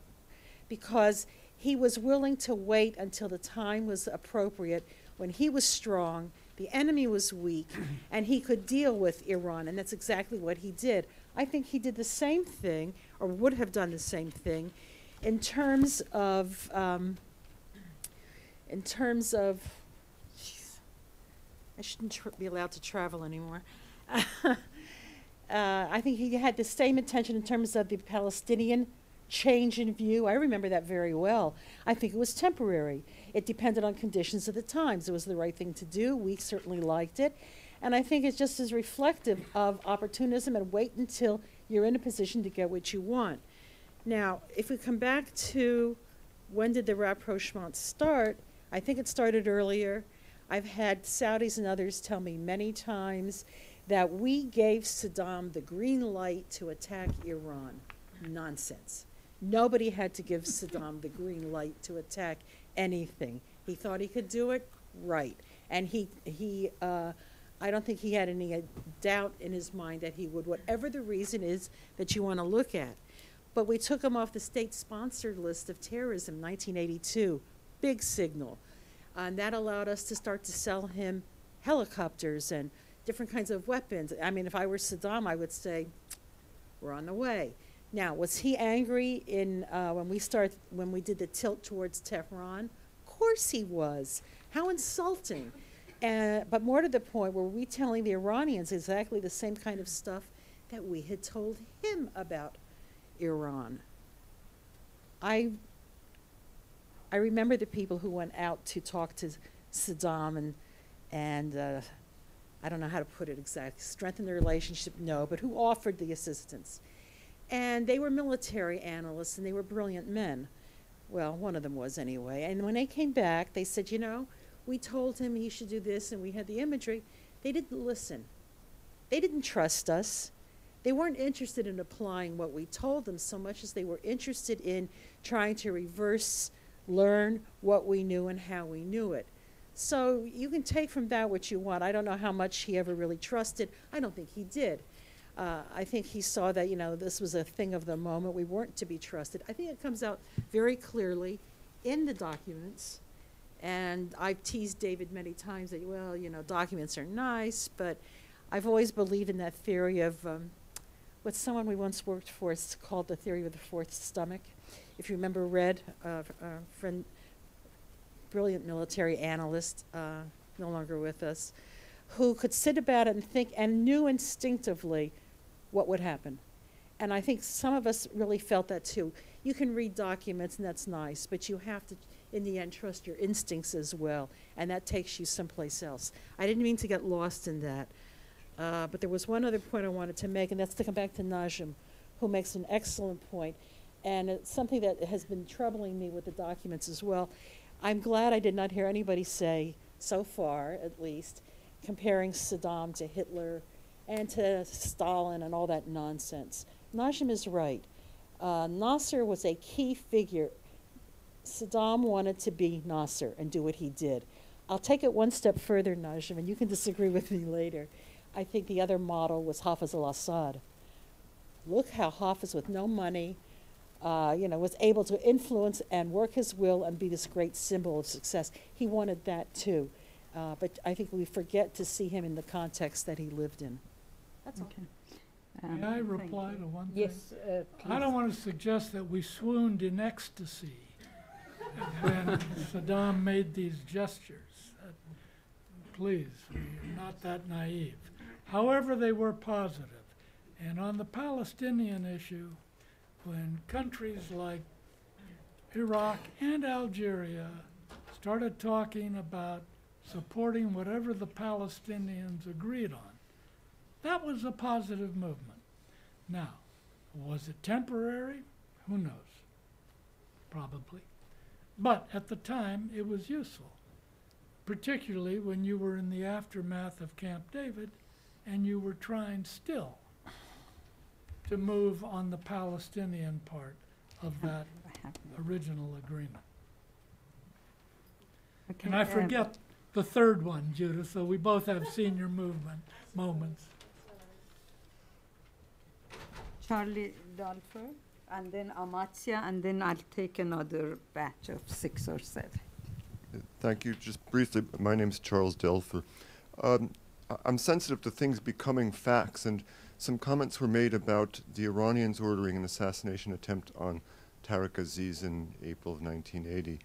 because he was willing to wait until the time was appropriate, when he was strong, the enemy was weak, and he could deal with Iran, and that's exactly what he did. I think he did the same thing, or would have done the same thing, in terms of geez, I shouldn't be allowed to travel anymore. I think he had the same intention in terms of the Palestinian change in view. I remember that very well. I think it was temporary. It depended on conditions of the times. It was the right thing to do. We certainly liked it. And I think it's just as reflective of opportunism and wait until you're in a position to get what you want. Now, if we come back to when did the rapprochement start, I think it started earlier. I've had Saudis and others tell me many times that we gave Saddam the green light to attack Iran. Nonsense. Nobody had to give Saddam the green light to attack anything. He thought he could do it, right. And I don't think he had any doubt in his mind that he would, whatever the reason is that you want to look at. But we took him off the state-sponsored list of terrorism, 1982. Big signal. And that allowed us to start to sell him helicopters and different kinds of weapons. I mean, if I were Saddam, I would say, we're on the way. Now, was he angry in when we did the tilt towards Tehran? Of course he was. How insulting. But more to the point, were we telling the Iranians exactly the same kind of stuff that we had told him about Iran? I remember the people who went out to talk to Saddam and I don't know how to put it exactly, strengthen the relationship, no, but who offered the assistance. And they were military analysts, and they were brilliant men. Well, one of them was anyway. And when they came back, they said, you know, we told him he should do this, and we had the imagery. They didn't listen. They didn't trust us. They weren't interested in applying what we told them so much as they were interested in trying to reverse, learn what we knew and how we knew it. So you can take from that what you want. I don't know how much he ever really trusted. I don't think he did. I think he saw that, you know, this was a thing of the moment. We weren't to be trusted. I think it comes out very clearly in the documents. And I've teased David many times that, well, you know, documents are nice, but I've always believed in that theory of what someone we once worked for is called the theory of the fourth stomach. If you remember Red, friend, brilliant military analyst, no longer with us, who could sit about it and think and knew instinctively what would happen. And I think some of us really felt that too. You can read documents and that's nice, but you have to, in the end, trust your instincts as well, and that takes you someplace else. I didn't mean to get lost in that, but there was one other point I wanted to make, and that's to come back to Najim, who makes an excellent point, and it's something that has been troubling me with the documents as well. I'm glad I did not hear anybody say, so far at least, comparing Saddam to Hitler and to Stalin and all that nonsense. Najim is right. Nasser was a key figure. Saddam wanted to be Nasser and do what he did. I'll take it one step further, Najim, and you can disagree with me later. I think the other model was Hafez al-Assad. Look how Hafez, with no money, you know, was able to influence and work his will and be this great symbol of success. He wanted that too. But I think we forget to see him in the context that he lived in. That's okay. All. May I reply to one thing? Yes, please. I don't want to suggest that we swooned in ecstasy when Saddam made these gestures. Please, we're not that naive. However, they were positive. And on the Palestinian issue, when countries like Iraq and Algeria started talking about supporting whatever the Palestinians agreed on. That was a positive movement. Now, was it temporary? Who knows? Probably. But at the time, it was useful, particularly when you were in the aftermath of Camp David and you were trying still to move on the Palestinian part of that original agreement. Okay, and I forget the third one, Judith, so we both have senior movement moments. Charlie Dalford, and then Amatya, and then I'll take another batch of 6 or 7. Thank you. Just briefly, my name's Charles Delfer. I'm sensitive to things becoming facts, and some comments were made about the Iranians ordering an assassination attempt on Tariq Aziz in April of 1980.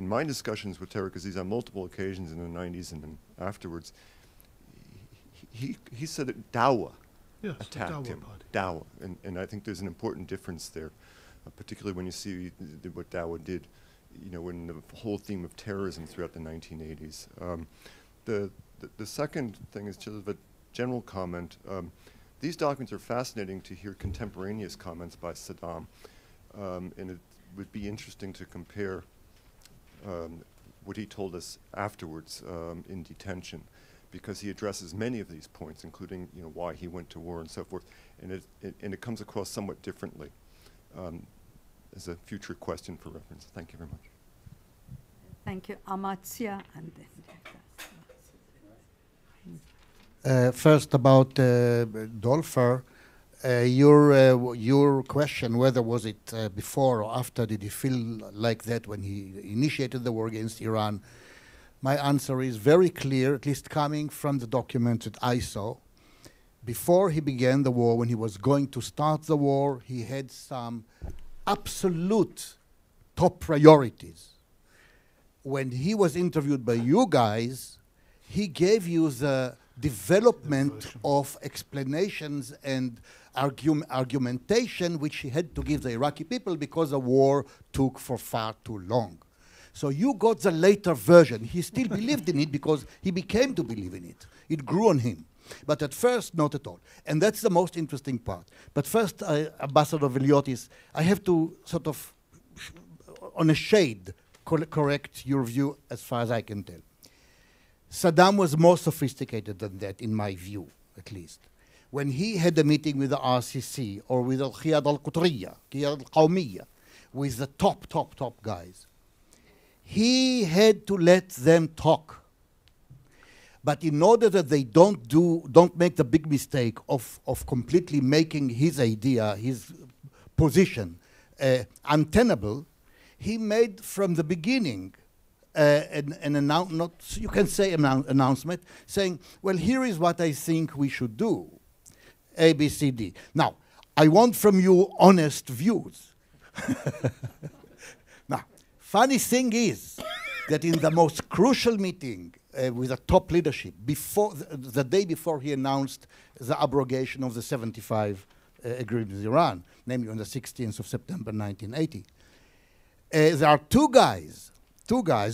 In my discussions with Tariq Aziz on multiple occasions in the 90s and then afterwards, he said that Dawa attacked him. Dawa. And I think there's an important difference there. particularly when you see what Dawa did, you know, in the whole theme of terrorism throughout the 1980s. The second thing is just a general comment. These documents are fascinating to hear contemporaneous comments by Saddam, and it would be interesting to compare what he told us afterwards in detention, because he addresses many of these points, including, you know, why he went to war and so forth, and it comes across somewhat differently. As a future question for reference. Thank you very much. Thank you, Amartya. And first about Dolfer, your question whether was it before or after, did he feel like that when he initiated the war against Iran? My answer is very clear, at least coming from the document that I saw. Before he began the war, when he was going to start the war, he had some absolute top priorities. When he was interviewed by you guys, he gave you the development of explanations and argumentation which he had to give the Iraqi people because the war took for far too long. So you got the later version. He still believed in it because he became to believe in it. It grew on him. But at first, not at all. And that's the most interesting part. But first, Ambassador Veliotes, I have to sort of, on a shade, correct your view as far as I can tell. Saddam was more sophisticated than that, in my view, at least. When he had a meeting with the RCC, or with Al-Qiyad Al-Qutriya, Qiyad Al-Qawmiya, with the top guys, he had to let them talk. But in order that they don't make the big mistake of completely making his idea, his position, untenable, he made from the beginning an announcement, you can say an announcement, saying, well, here is what I think we should do, A, B, C, D. Now, I want from you honest views. Now, funny thing is that in the most crucial meeting, with a top leadership, before the day before he announced the abrogation of the 75 agreement with Iran, namely on the 16th of September 1980, there are two guys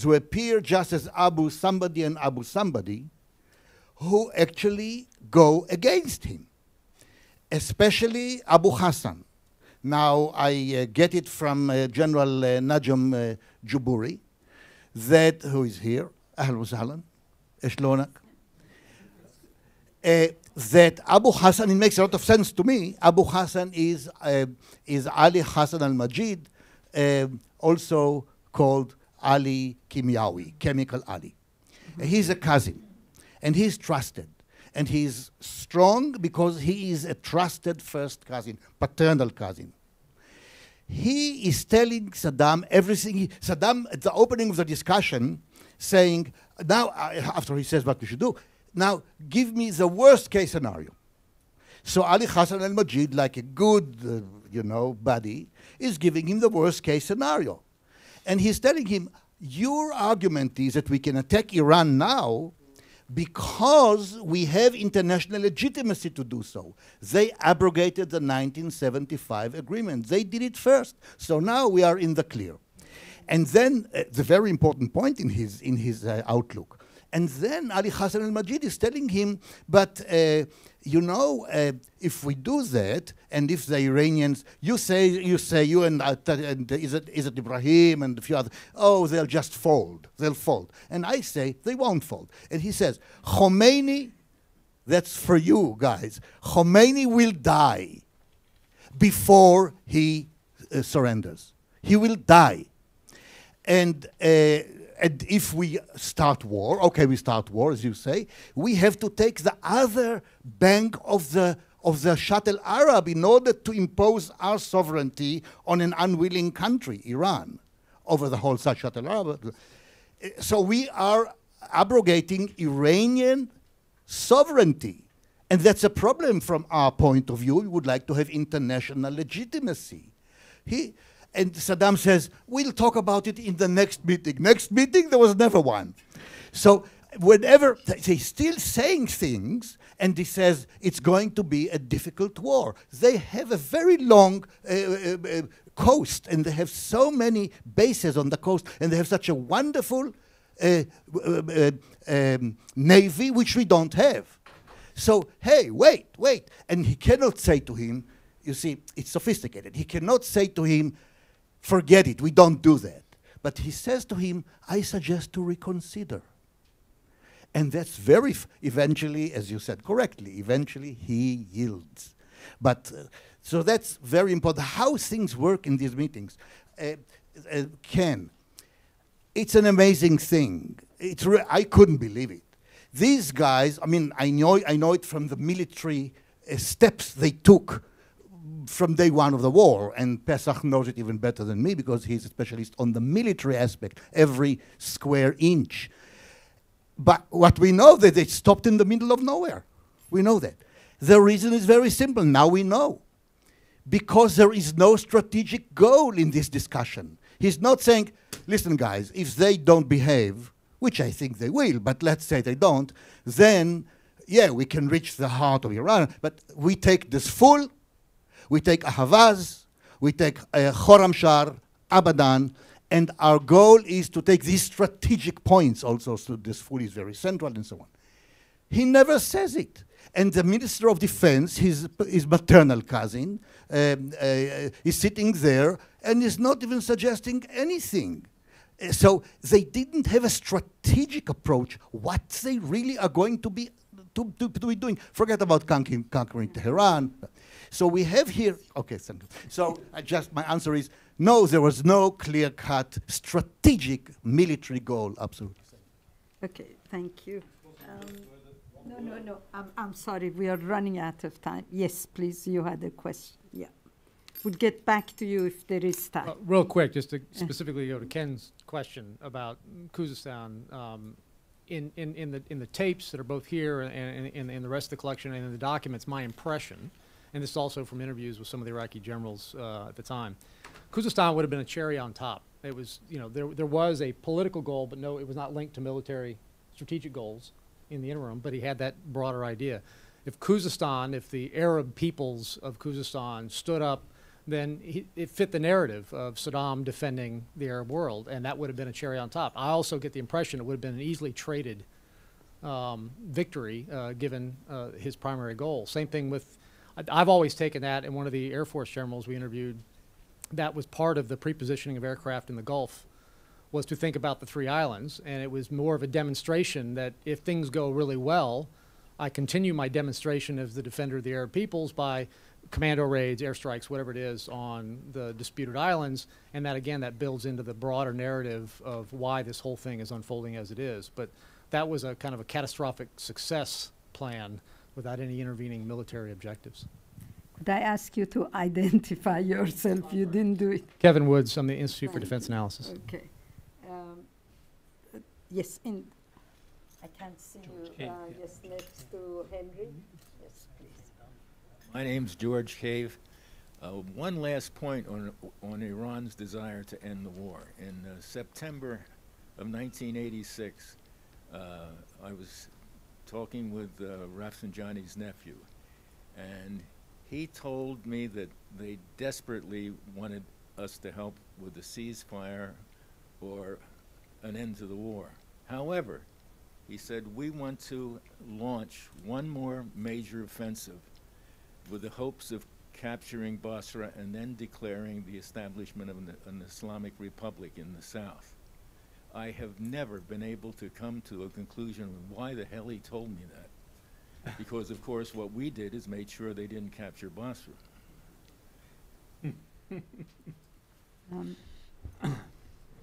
who appear just as Abu somebody and Abu somebody, who actually go against him, especially Abu Hassan. Now I get it from General Najm Jubouri, that who is here. Ahlan wa sahlan, eshlonak. That Abu Hassan, it makes a lot of sense to me. Abu Hassan is Ali Hassan al-Majid, also called Ali Kimyawi, Chemical Ali. He's a cousin, and he's trusted. And he's strong because he is a trusted first cousin, paternal cousin. He is telling Saddam everything. Saddam, at the opening of the discussion, saying, now, after he says what we should do, now give me the worst case scenario. So Ali Hassan al-Majid, like a good, you know, buddy, is giving him the worst case scenario. And he's telling him, your argument is that we can attack Iran now because we have international legitimacy to do so. They abrogated the 1975 agreement. They did it first. So now we are in the clear. And then, the very important point in his outlook. And then Ali Hassan al-Majid is telling him, but you know, if we do that, and if the Iranians, you and Izzat Ibrahim and a few others, oh, they'll just fold, they'll fold. And I say, they won't fold. And he says, Khomeini, that's for you guys, Khomeini will die before he surrenders. He will die. And if we start war, okay, we start war, as you say, we have to take the other bank of the Shatt al-Arab in order to impose our sovereignty on an unwilling country, Iran, over the whole Shatt al-Arab. So we are abrogating Iranian sovereignty. And that's a problem from our point of view. We would like to have international legitimacy. And Saddam says, we'll talk about it in the next meeting. Next meeting, there was never one. So whenever, he's still saying things, and he says, it's going to be a difficult war. They have a very long coast, and they have so many bases on the coast, and they have such a wonderful navy, which we don't have. So, hey, wait, wait. And he cannot say to him, you see, it's sophisticated. He cannot say to him, forget it, we don't do that. But he says to him, I suggest to reconsider. And that's very, eventually, as you said correctly, eventually he yields. But, so that's very important. How things work in these meetings It's an amazing thing. It's I couldn't believe it. These guys, I mean, I know it from the military steps they took from day one of the war, and Pesach knows it even better than me because he's a specialist on the military aspect, every square inch. But what we know that they stopped in the middle of nowhere. We know that. The reason is very simple, now we know. Because there is no strategic goal in this discussion. He's not saying, listen guys, if they don't behave, which I think they will, but let's say they don't, then, yeah, we can reach the heart of Iran, but we take this full, we take Ahvaz, we take Khorramshahr, Abadan, and our goal is to take these strategic points also, so this full is very central and so on. He never says it. And the Minister of Defense, his maternal cousin, is sitting there and is not even suggesting anything. So they didn't have a strategic approach, what they really are going to be, doing. Forget about conquering Tehran. So we have here, okay, thank you. So my answer is, no, there was no clear-cut strategic military goal, absolutely. Okay, thank you. No, I'm sorry, we are running out of time. Yes, please, you had a question, yeah. We'll get back to you if there is time. Real quick, just to specifically go to Ken's question about Khuzestan, in the tapes that are both here and in the rest of the collection and in the documents, my impression, and this is also from interviews with some of the Iraqi generals at the time, Khuzestan would have been a cherry on top. It was, you know, there was a political goal, but no, it was not linked to military strategic goals in the interim, but he had that broader idea. If Khuzestan, if the Arab peoples of Khuzestan stood up, then it fit the narrative of Saddam defending the Arab world, and that would have been a cherry on top. I also get the impression it would have been an easily traded victory given his primary goal. Same thing with, I've always taken that, and one of the Air Force generals we interviewed, that was part of the prepositioning of aircraft in the Gulf, was to think about the three islands, and it was more of a demonstration that if things go really well, I continue my demonstration as the defender of the Arab peoples by commando raids, airstrikes, whatever it is, on the disputed islands, and that, again, that builds into the broader narrative of why this whole thing is unfolding as it is. But that was a kind of a catastrophic success plan without any intervening military objectives. Could I ask you to identify yourself? You didn't do it. Kevin Woods, I'm the Institute for Defense Analysis. Okay. Yes, I can't see you. Yes, next to Henry. Yes, please. My name's George Cave. One last point on Iran's desire to end the war. In September of 1986, I was talking with Rafsanjani's nephew, and he told me that they desperately wanted us to help with a ceasefire or an end to the war. However, he said, we want to launch one more major offensive with the hopes of capturing Basra and then declaring the establishment of an Islamic Republic in the south. I have never been able to come to a conclusion of why the hell he told me that. Because, of course, what we did is made sure they didn't capture Basra.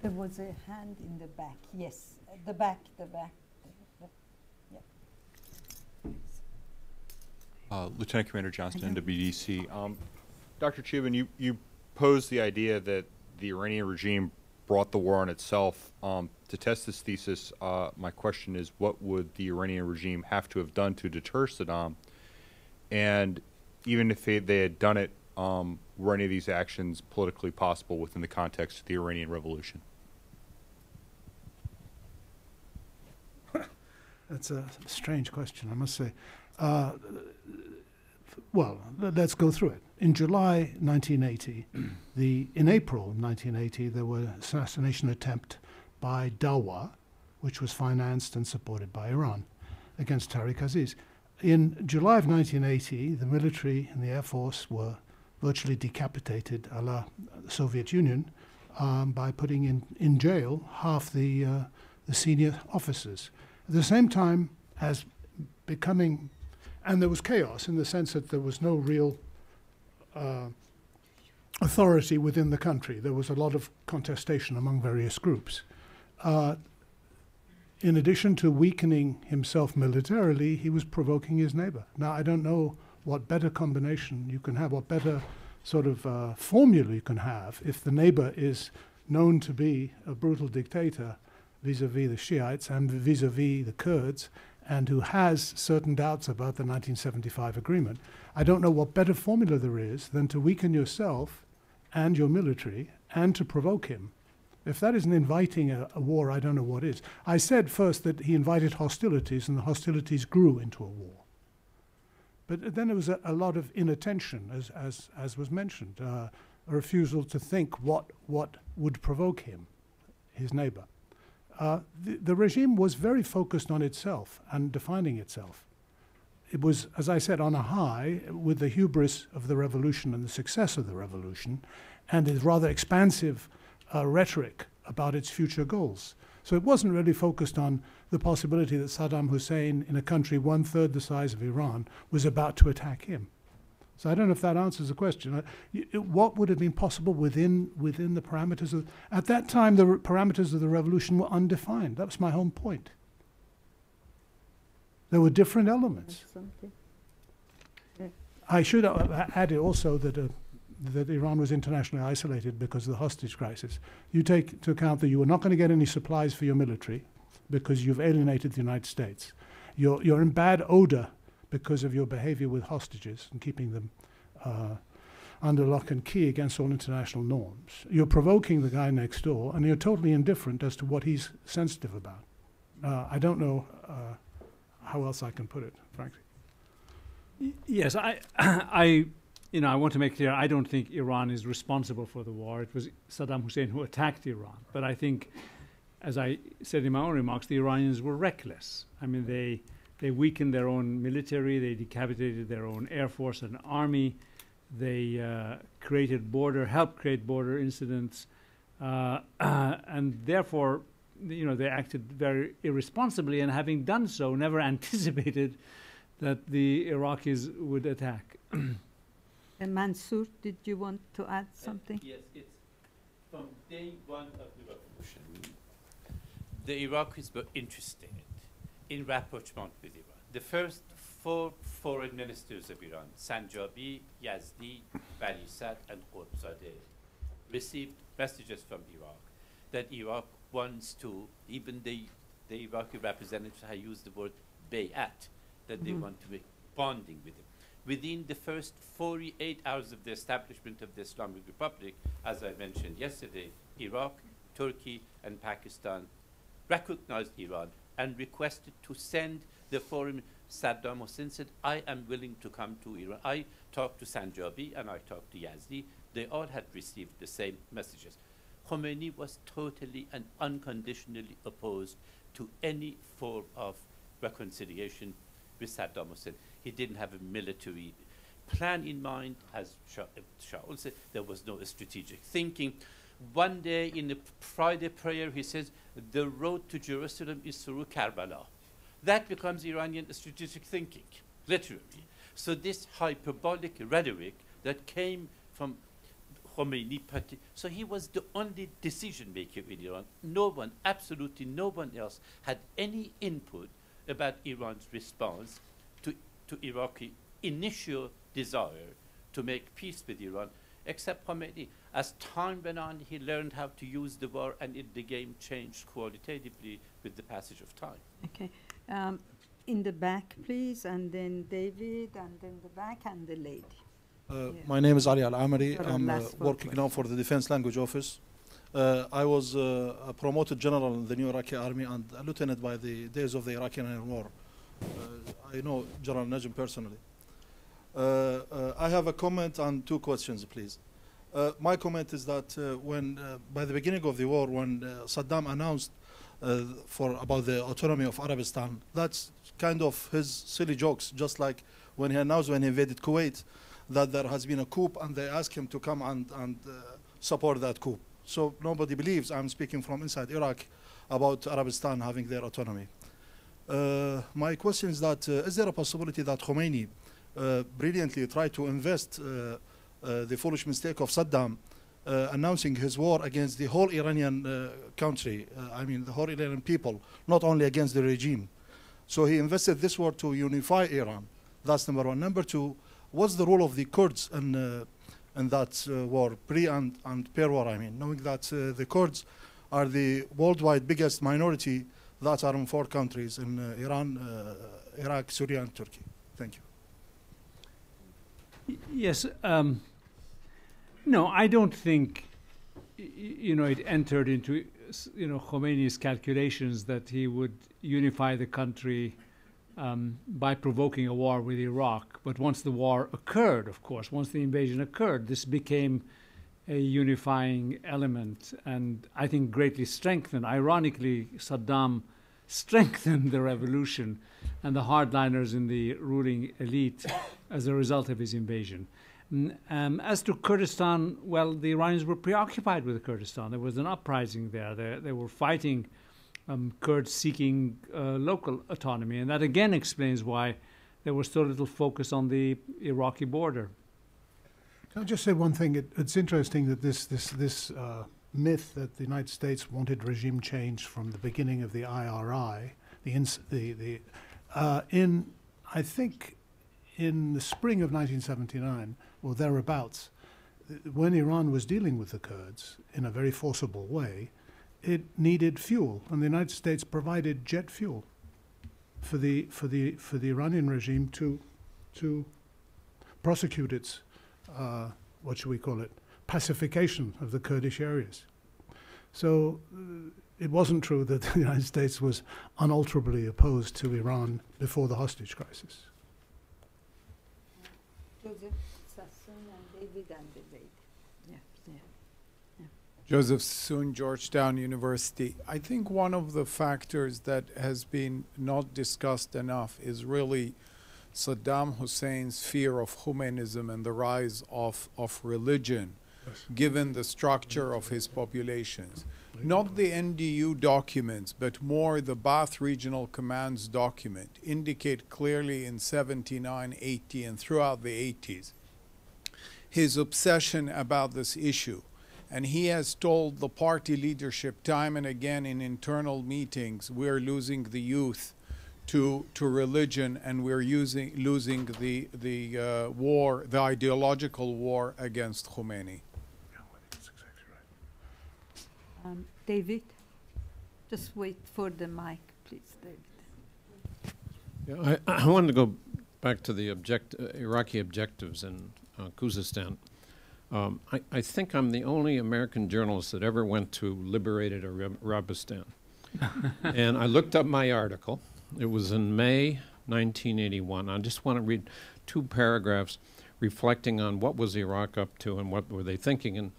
There was a hand in the back. Yes, the back. Yeah. Lieutenant Commander Johnston, WDC. Dr. Chubin, you posed the idea that the Iranian regime brought the war on itself. To test this thesis, my question is, what would the Iranian regime have to have done to deter Saddam? And even if they had done it, were any of these actions politically possible within the context of the Iranian Revolution? That's a strange question, I must say. Well, let's go through it. In July 1980, in April 1980, there was an assassination attempt by Dawa, which was financed and supported by Iran, against Tariq Aziz. In July of 1980, the military and the Air Force were virtually decapitated a la Soviet Union by putting in jail half the senior officers. At the same time as becoming, and there was chaos in the sense that there was no real authority within the country. There was a lot of contestation among various groups. In addition to weakening himself militarily, he was provoking his neighbor. Now, I don't know what better combination you can have, what better sort of formula you can have if the neighbor is known to be a brutal dictator vis-a-vis the Shiites and vis-a-vis the Kurds, and who has certain doubts about the 1975 agreement. I don't know what better formula there is than to weaken yourself and your military and to provoke him. If that isn't inviting a war, I don't know what is. I said first that he invited hostilities, and the hostilities grew into a war. But then there was a lot of inattention, as was mentioned, a refusal to think what would provoke him, his neighbor. The regime was very focused on itself and defining itself. It was, as I said, on a high with the hubris of the revolution and the success of the revolution, and its rather expansive rhetoric about its future goals. So it wasn't really focused on the possibility that Saddam Hussein, in a country 1/3 the size of Iran, was about to attack him. So I don't know if that answers the question. What would have been possible within the parameters of... At that time, the parameters of the revolution were undefined. That was my whole point. There were different elements. Yeah. I should add also that Iran was internationally isolated because of the hostage crisis. You take into account that you were not going to get any supplies for your military because you've alienated the United States. You're in bad odor because of your behavior with hostages and keeping them under lock and key against all international norms. You're provoking the guy next door, and you're totally indifferent as to what he's sensitive about. I don't know how else I can put it, frankly. Yes, I want to make clear, I don't think Iran is responsible for the war. It was Saddam Hussein who attacked Iran. But I think, as I said in my own remarks, the Iranians were reckless. I mean, they weakened their own military, they decapitated their own air force and army, they helped create border incidents, and therefore, they acted very irresponsibly, and having done so, never anticipated that the Iraqis would attack. And Mansour, did you want to add something? Yes, it's from day one of the revolution, the Iraqis were interested in rapprochement with Iran. The first 4 foreign ministers of Iran, Sanjabi, Yazdi, Bani Sadr, and Khorbzadeh, received messages from Iraq that Iraq wants to, even the Iraqi representatives, I used the word bayat, that they want to be bonding with them. Within the first 48 hours of the establishment of the Islamic Republic, as I mentioned yesterday, Iraq, Turkey, and Pakistan recognized Iran and requested to send the foreign. Saddam Hussein said, I am willing to come to Iran. I talked to Sanjabi and I talked to Yazdi. They all had received the same messages. Khomeini was totally and unconditionally opposed to any form of reconciliation with Saddam Hussein. He didn't have a military plan in mind, as Shaul said. There was no strategic thinking. One day in the Friday prayer, he says, the road to Jerusalem is through Karbala. That becomes Iranian strategic thinking, literally. So this hyperbolic rhetoric that came from Khomeini, so he was the only decision maker in Iran. No one, absolutely no one else, had any input about Iran's response to Iraqi initial desire to make peace with Iran, except Khomeini. As time went on, he learned how to use the war, and the game changed qualitatively with the passage of time. Okay. In the back, please, and then David, and then the back, and the lady. My name is Ali Al-Amari. I'm working now for the Defense Language Office. I was a promoted general in the new Iraqi army and a lieutenant by the days of the Iraqi War. I know General Najm personally. I have a comment and two questions, please. My comment is that by the beginning of the war, when Saddam announced about the autonomy of Arabistan, that's kind of his silly jokes, just like when he announced when he invaded Kuwait that there has been a coup and they asked him to come and support that coup. So nobody believes, I'm speaking from inside Iraq, about Arabistan having their autonomy. My question is that, is there a possibility that Khomeini brilliantly tried to invest the foolish mistake of Saddam announcing his war against the whole Iranian country, I mean the whole Iranian people, not only against the regime? So he invested this war to unify Iran. That's number one. Number two, what's the role of the Kurds in that war, pre and per war, I mean, knowing that the Kurds are the worldwide biggest minority that are in four countries, in Iran, Iraq, Syria, and Turkey? Thank you. Yes. No, I don't think, you know, it entered into, you know, Khomeini's calculations that he would unify the country by provoking a war with Iraq. But once the war occurred, of course, once the invasion occurred, this became a unifying element, and I think greatly strengthened. Ironically, Saddam strengthened the revolution and the hardliners in the ruling elite as a result of his invasion. As to Kurdistan, well, the Iranians were preoccupied with Kurdistan. There was an uprising there. They were fighting Kurds seeking local autonomy, and that again explains why there was so little focus on the Iraqi border. Can I just say one thing? It's interesting that this myth that the United States wanted regime change from the beginning of the IRI, I think in the spring of 1979 or thereabouts, when Iran was dealing with the Kurds in a very forcible way, it needed fuel, and the United States provided jet fuel for the Iranian regime to prosecute its what should we call it, pacification of the Kurdish areas. So it wasn't true that the United States was unalterably opposed to Iran before the hostage crisis. Joseph Soon, Georgetown University. I think one of the factors that has been not discussed enough is really Saddam Hussein's fear of humanism and the rise of religion, given the structure of his populations. Not the NDU documents, but more the Ba'ath Regional Command's document indicate clearly in 79, 80, and throughout the 80s, his obsession about this issue. And he has told the party leadership time and again in internal meetings, we're losing the youth to religion, and we're losing the war, the ideological war against Khomeini. Yeah, well, that's exactly right. David, just wait for the mic, please, David. Yeah, I wanted to go back to the Iraqi objectives in Khuzestan. I think I'm the only American journalist that ever went to liberated Arabistan. And I looked up my article. It was in May 1981. I just want to read two paragraphs reflecting on what was Iraq up to and what were they thinking.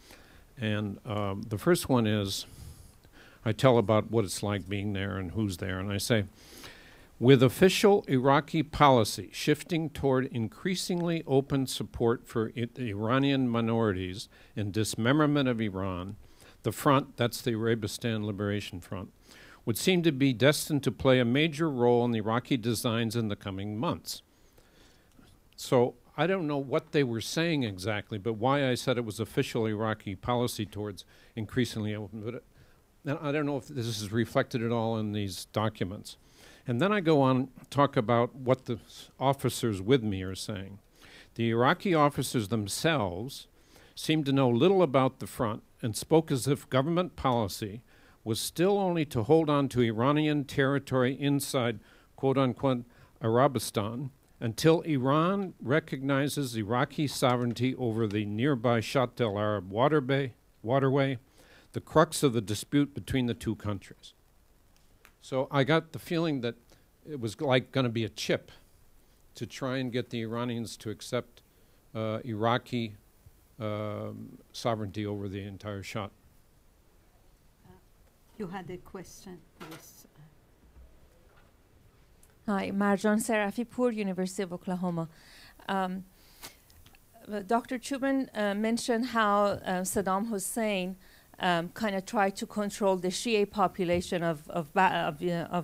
And the first one is, I tell about what it's like being there and who's there, and I say, with official Iraqi policy shifting toward increasingly open support for Iranian minorities and dismemberment of Iran, the front, that's the Arabistan Liberation Front, would seem to be destined to play a major role in the Iraqi designs in the coming months. So I don't know what they were saying exactly, but why I said it was official Iraqi policy towards increasingly open, but I don't know if this is reflected at all in these documents. And then I go on talk about what the officers with me are saying. The Iraqi officers themselves seemed to know little about the front and spoke as if government policy was still only to hold on to Iranian territory inside, quote unquote, Arabistan, until Iran recognizes Iraqi sovereignty over the nearby Shatt al-Arab waterway, the crux of the dispute between the two countries. So I got the feeling that it was like going to be a chip to try and get the Iranians to accept Iraqi sovereignty over the entire shot. You had a question, yes. Hi, Marjan Serafipour, University of Oklahoma. Dr. Chubin mentioned how Saddam Hussein kind of tried to control the Shia population of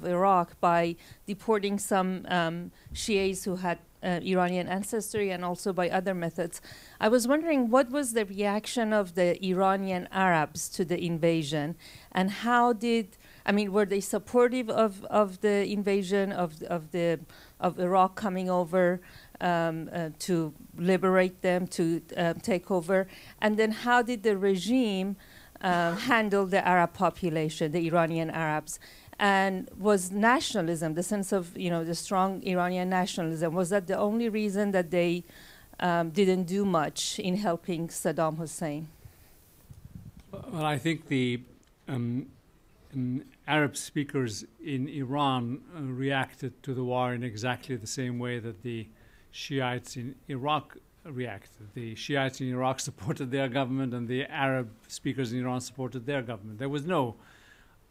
Iraq by deporting some Shias who had Iranian ancestry and also by other methods. I was wondering what was the reaction of the Iranian Arabs to the invasion, and how did, I mean, were they supportive of the invasion of Iraq coming over to liberate them, to take over? And then how did the regime handle the Arab population, the Iranian Arabs? And was nationalism, the sense of, you know, the strong Iranian nationalism, was that the only reason that they didn't do much in helping Saddam Hussein? Well, I think the Arab speakers in Iran reacted to the war in exactly the same way that the Shiites in Iraq reacted. The Shiites in Iraq supported their government, and the Arab speakers in Iran supported their government. There was no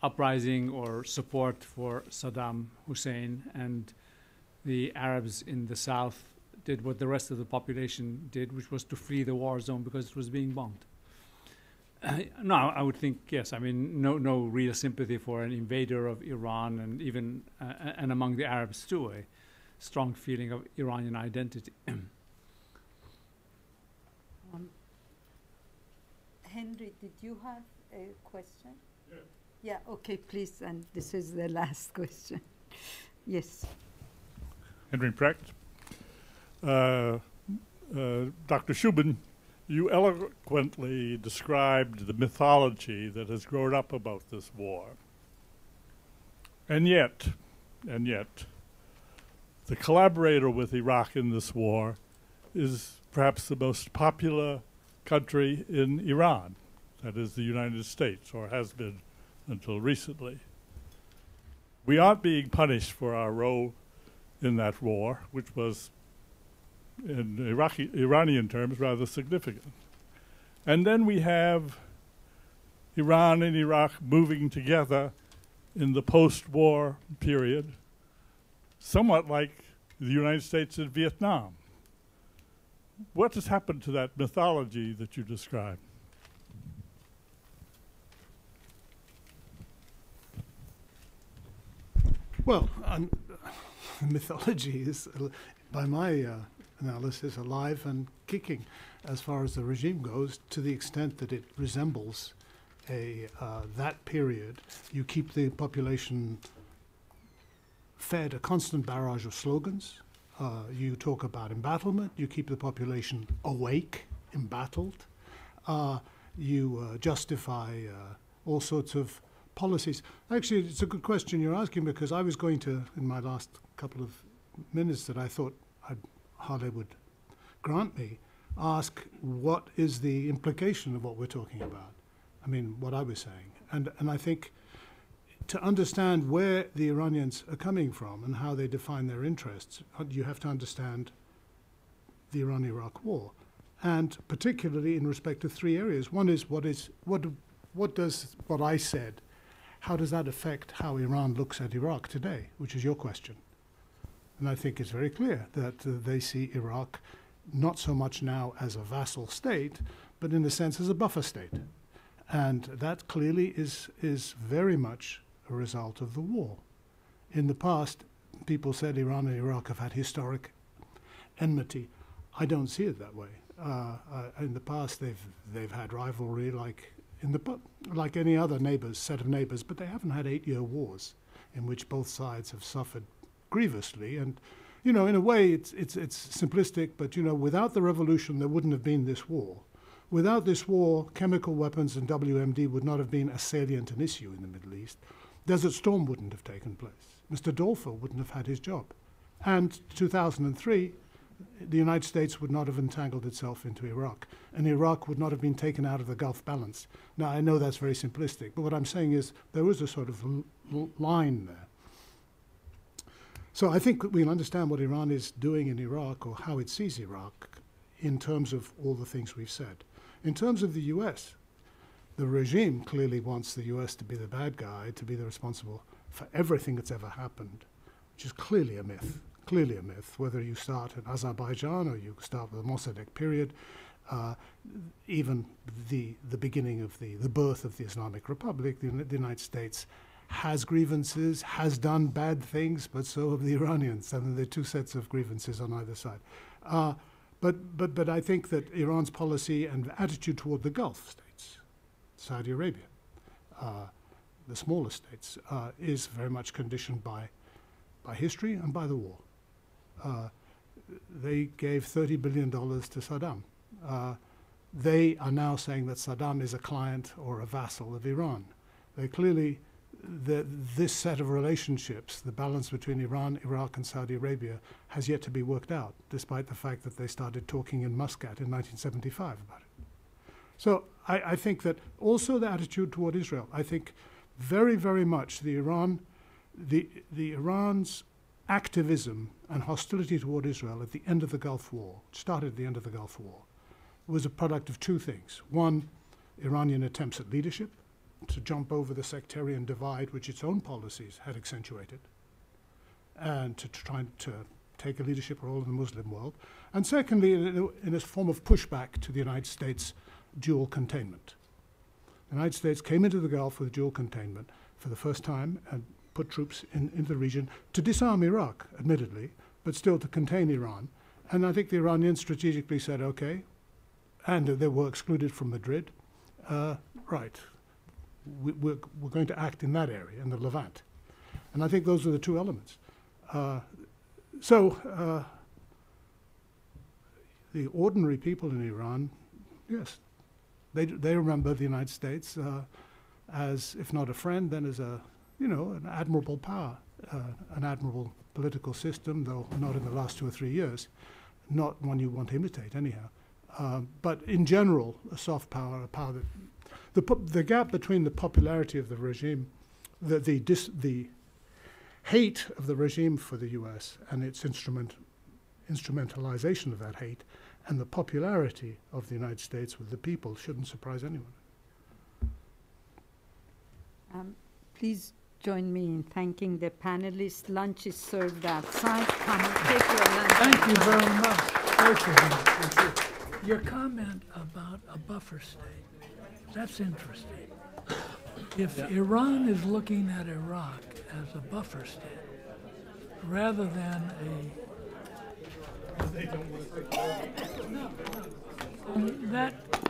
uprising or support for Saddam Hussein, and the Arabs in the south did what the rest of the population did, which was to flee the war zone because it was being bombed. No, I would think, yes, I mean, no real sympathy for an invader of Iran, and even and among the Arabs too, a strong feeling of Iranian identity. Henry, did you have a question? Yeah. Yeah, okay, please, and this is the last question. Yes. Henry Precht. Dr. Chubin, you eloquently described the mythology that has grown up about this war. And yet, the collaborator with Iraq in this war is perhaps the most popular country in Iran, that is the United States, or has been until recently. We aren't being punished for our role in that war, which was, in Iranian terms, rather significant. And then we have Iran and Iraq moving together in the post-war period, somewhat like the United States and Vietnam. What has happened to that mythology that you described? Well, mythology is, by my analysis, alive and kicking as far as the regime goes, to the extent that it resembles a that period. You keep the population fed a constant barrage of slogans. You talk about embattlement. You keep the population awake, embattled. You justify all sorts of policies. Actually, it's a good question you're asking, because I was going to, in my last couple of minutes that I thought Harley would grant me, ask what is the implication of what we're talking about. I mean, what I was saying. And I think to understand where the Iranians are coming from and how they define their interests, you have to understand the Iran-Iraq War, and particularly in respect to three areas. One is what does what I said, how does that affect how Iran looks at Iraq today, which is your question? And I think it's very clear that they see Iraq not so much now as a vassal state, but in a sense as a buffer state. And that clearly is very much a result of the war. In the past, people said Iran and Iraq have had historic enmity. I don't see it that way. In the past, they've had rivalry like any other set of neighbors, but they haven't had 8-year wars in which both sides have suffered grievously. And, you know, in a way it's simplistic, but, you know, without the revolution, there wouldn't have been this war. Without this war, chemical weapons and WMD would not have been as salient an issue in the Middle East. Desert Storm wouldn't have taken place. Mr. Dolfer wouldn't have had his job. And 2003, the United States would not have entangled itself into Iraq, and Iraq would not have been taken out of the Gulf balance. Now, I know that's very simplistic, but what I'm saying is there was a sort of line there. So I think that we'll understand what Iran is doing in Iraq, or how it sees Iraq, in terms of all the things we've said. In terms of the US, the regime clearly wants the US to be the bad guy, to be the responsible for everything that's ever happened, which is clearly a myth, Whether you start in Azerbaijan or you start with the Mossadegh period, even the beginning of the birth of the Islamic Republic, the United States has grievances, has done bad things, but so have the Iranians. And there are two sets of grievances on either side. But I think that Iran's policy and attitude toward the Gulf states, Saudi Arabia, the smaller states, is very much conditioned by history and by the war. They gave $30 billion to Saddam. They are now saying that Saddam is a client or a vassal of Iran. They clearly, this set of relationships, the balance between Iran, Iraq, and Saudi Arabia, has yet to be worked out, despite the fact that they started talking in Muscat in 1975 about it. So I think that also the attitude toward Israel, I think very, very much Iran's activism and hostility toward Israel at the end of the Gulf War, started at the end of the Gulf War, was a product of two things. One, Iranian attempts at leadership to jump over the sectarian divide which its own policies had accentuated, and to try to take a leadership role in the Muslim world. And secondly, in a form of pushback to the United States' dual containment. The United States came into the Gulf with dual containment for the first time, and put troops in the region to disarm Iraq, admittedly, but still to contain Iran. And I think the Iranians strategically said, okay, and they were excluded from Madrid. Right, we're going to act in that area, in the Levant. And I think those are the two elements. The ordinary people in Iran, yes, they remember the United States as, if not a friend, then as a, an admirable power, an admirable political system, though not in the last 2 or 3 years, not one you want to imitate anyhow. But in general, a soft power, a power that the gap between the popularity of the regime, the hate of the regime for the U.S. and its instrumentalization of that hate, and the popularity of the United States with the people shouldn't surprise anyone. Please join me in thanking the panelists. Lunch is served outside. Come and take your lunch. Thank you very much. Thank you. Your comment about a buffer state, that's interesting. If Iran is looking at Iraq as a buffer state, rather than a... They don't want to take over. No, no. That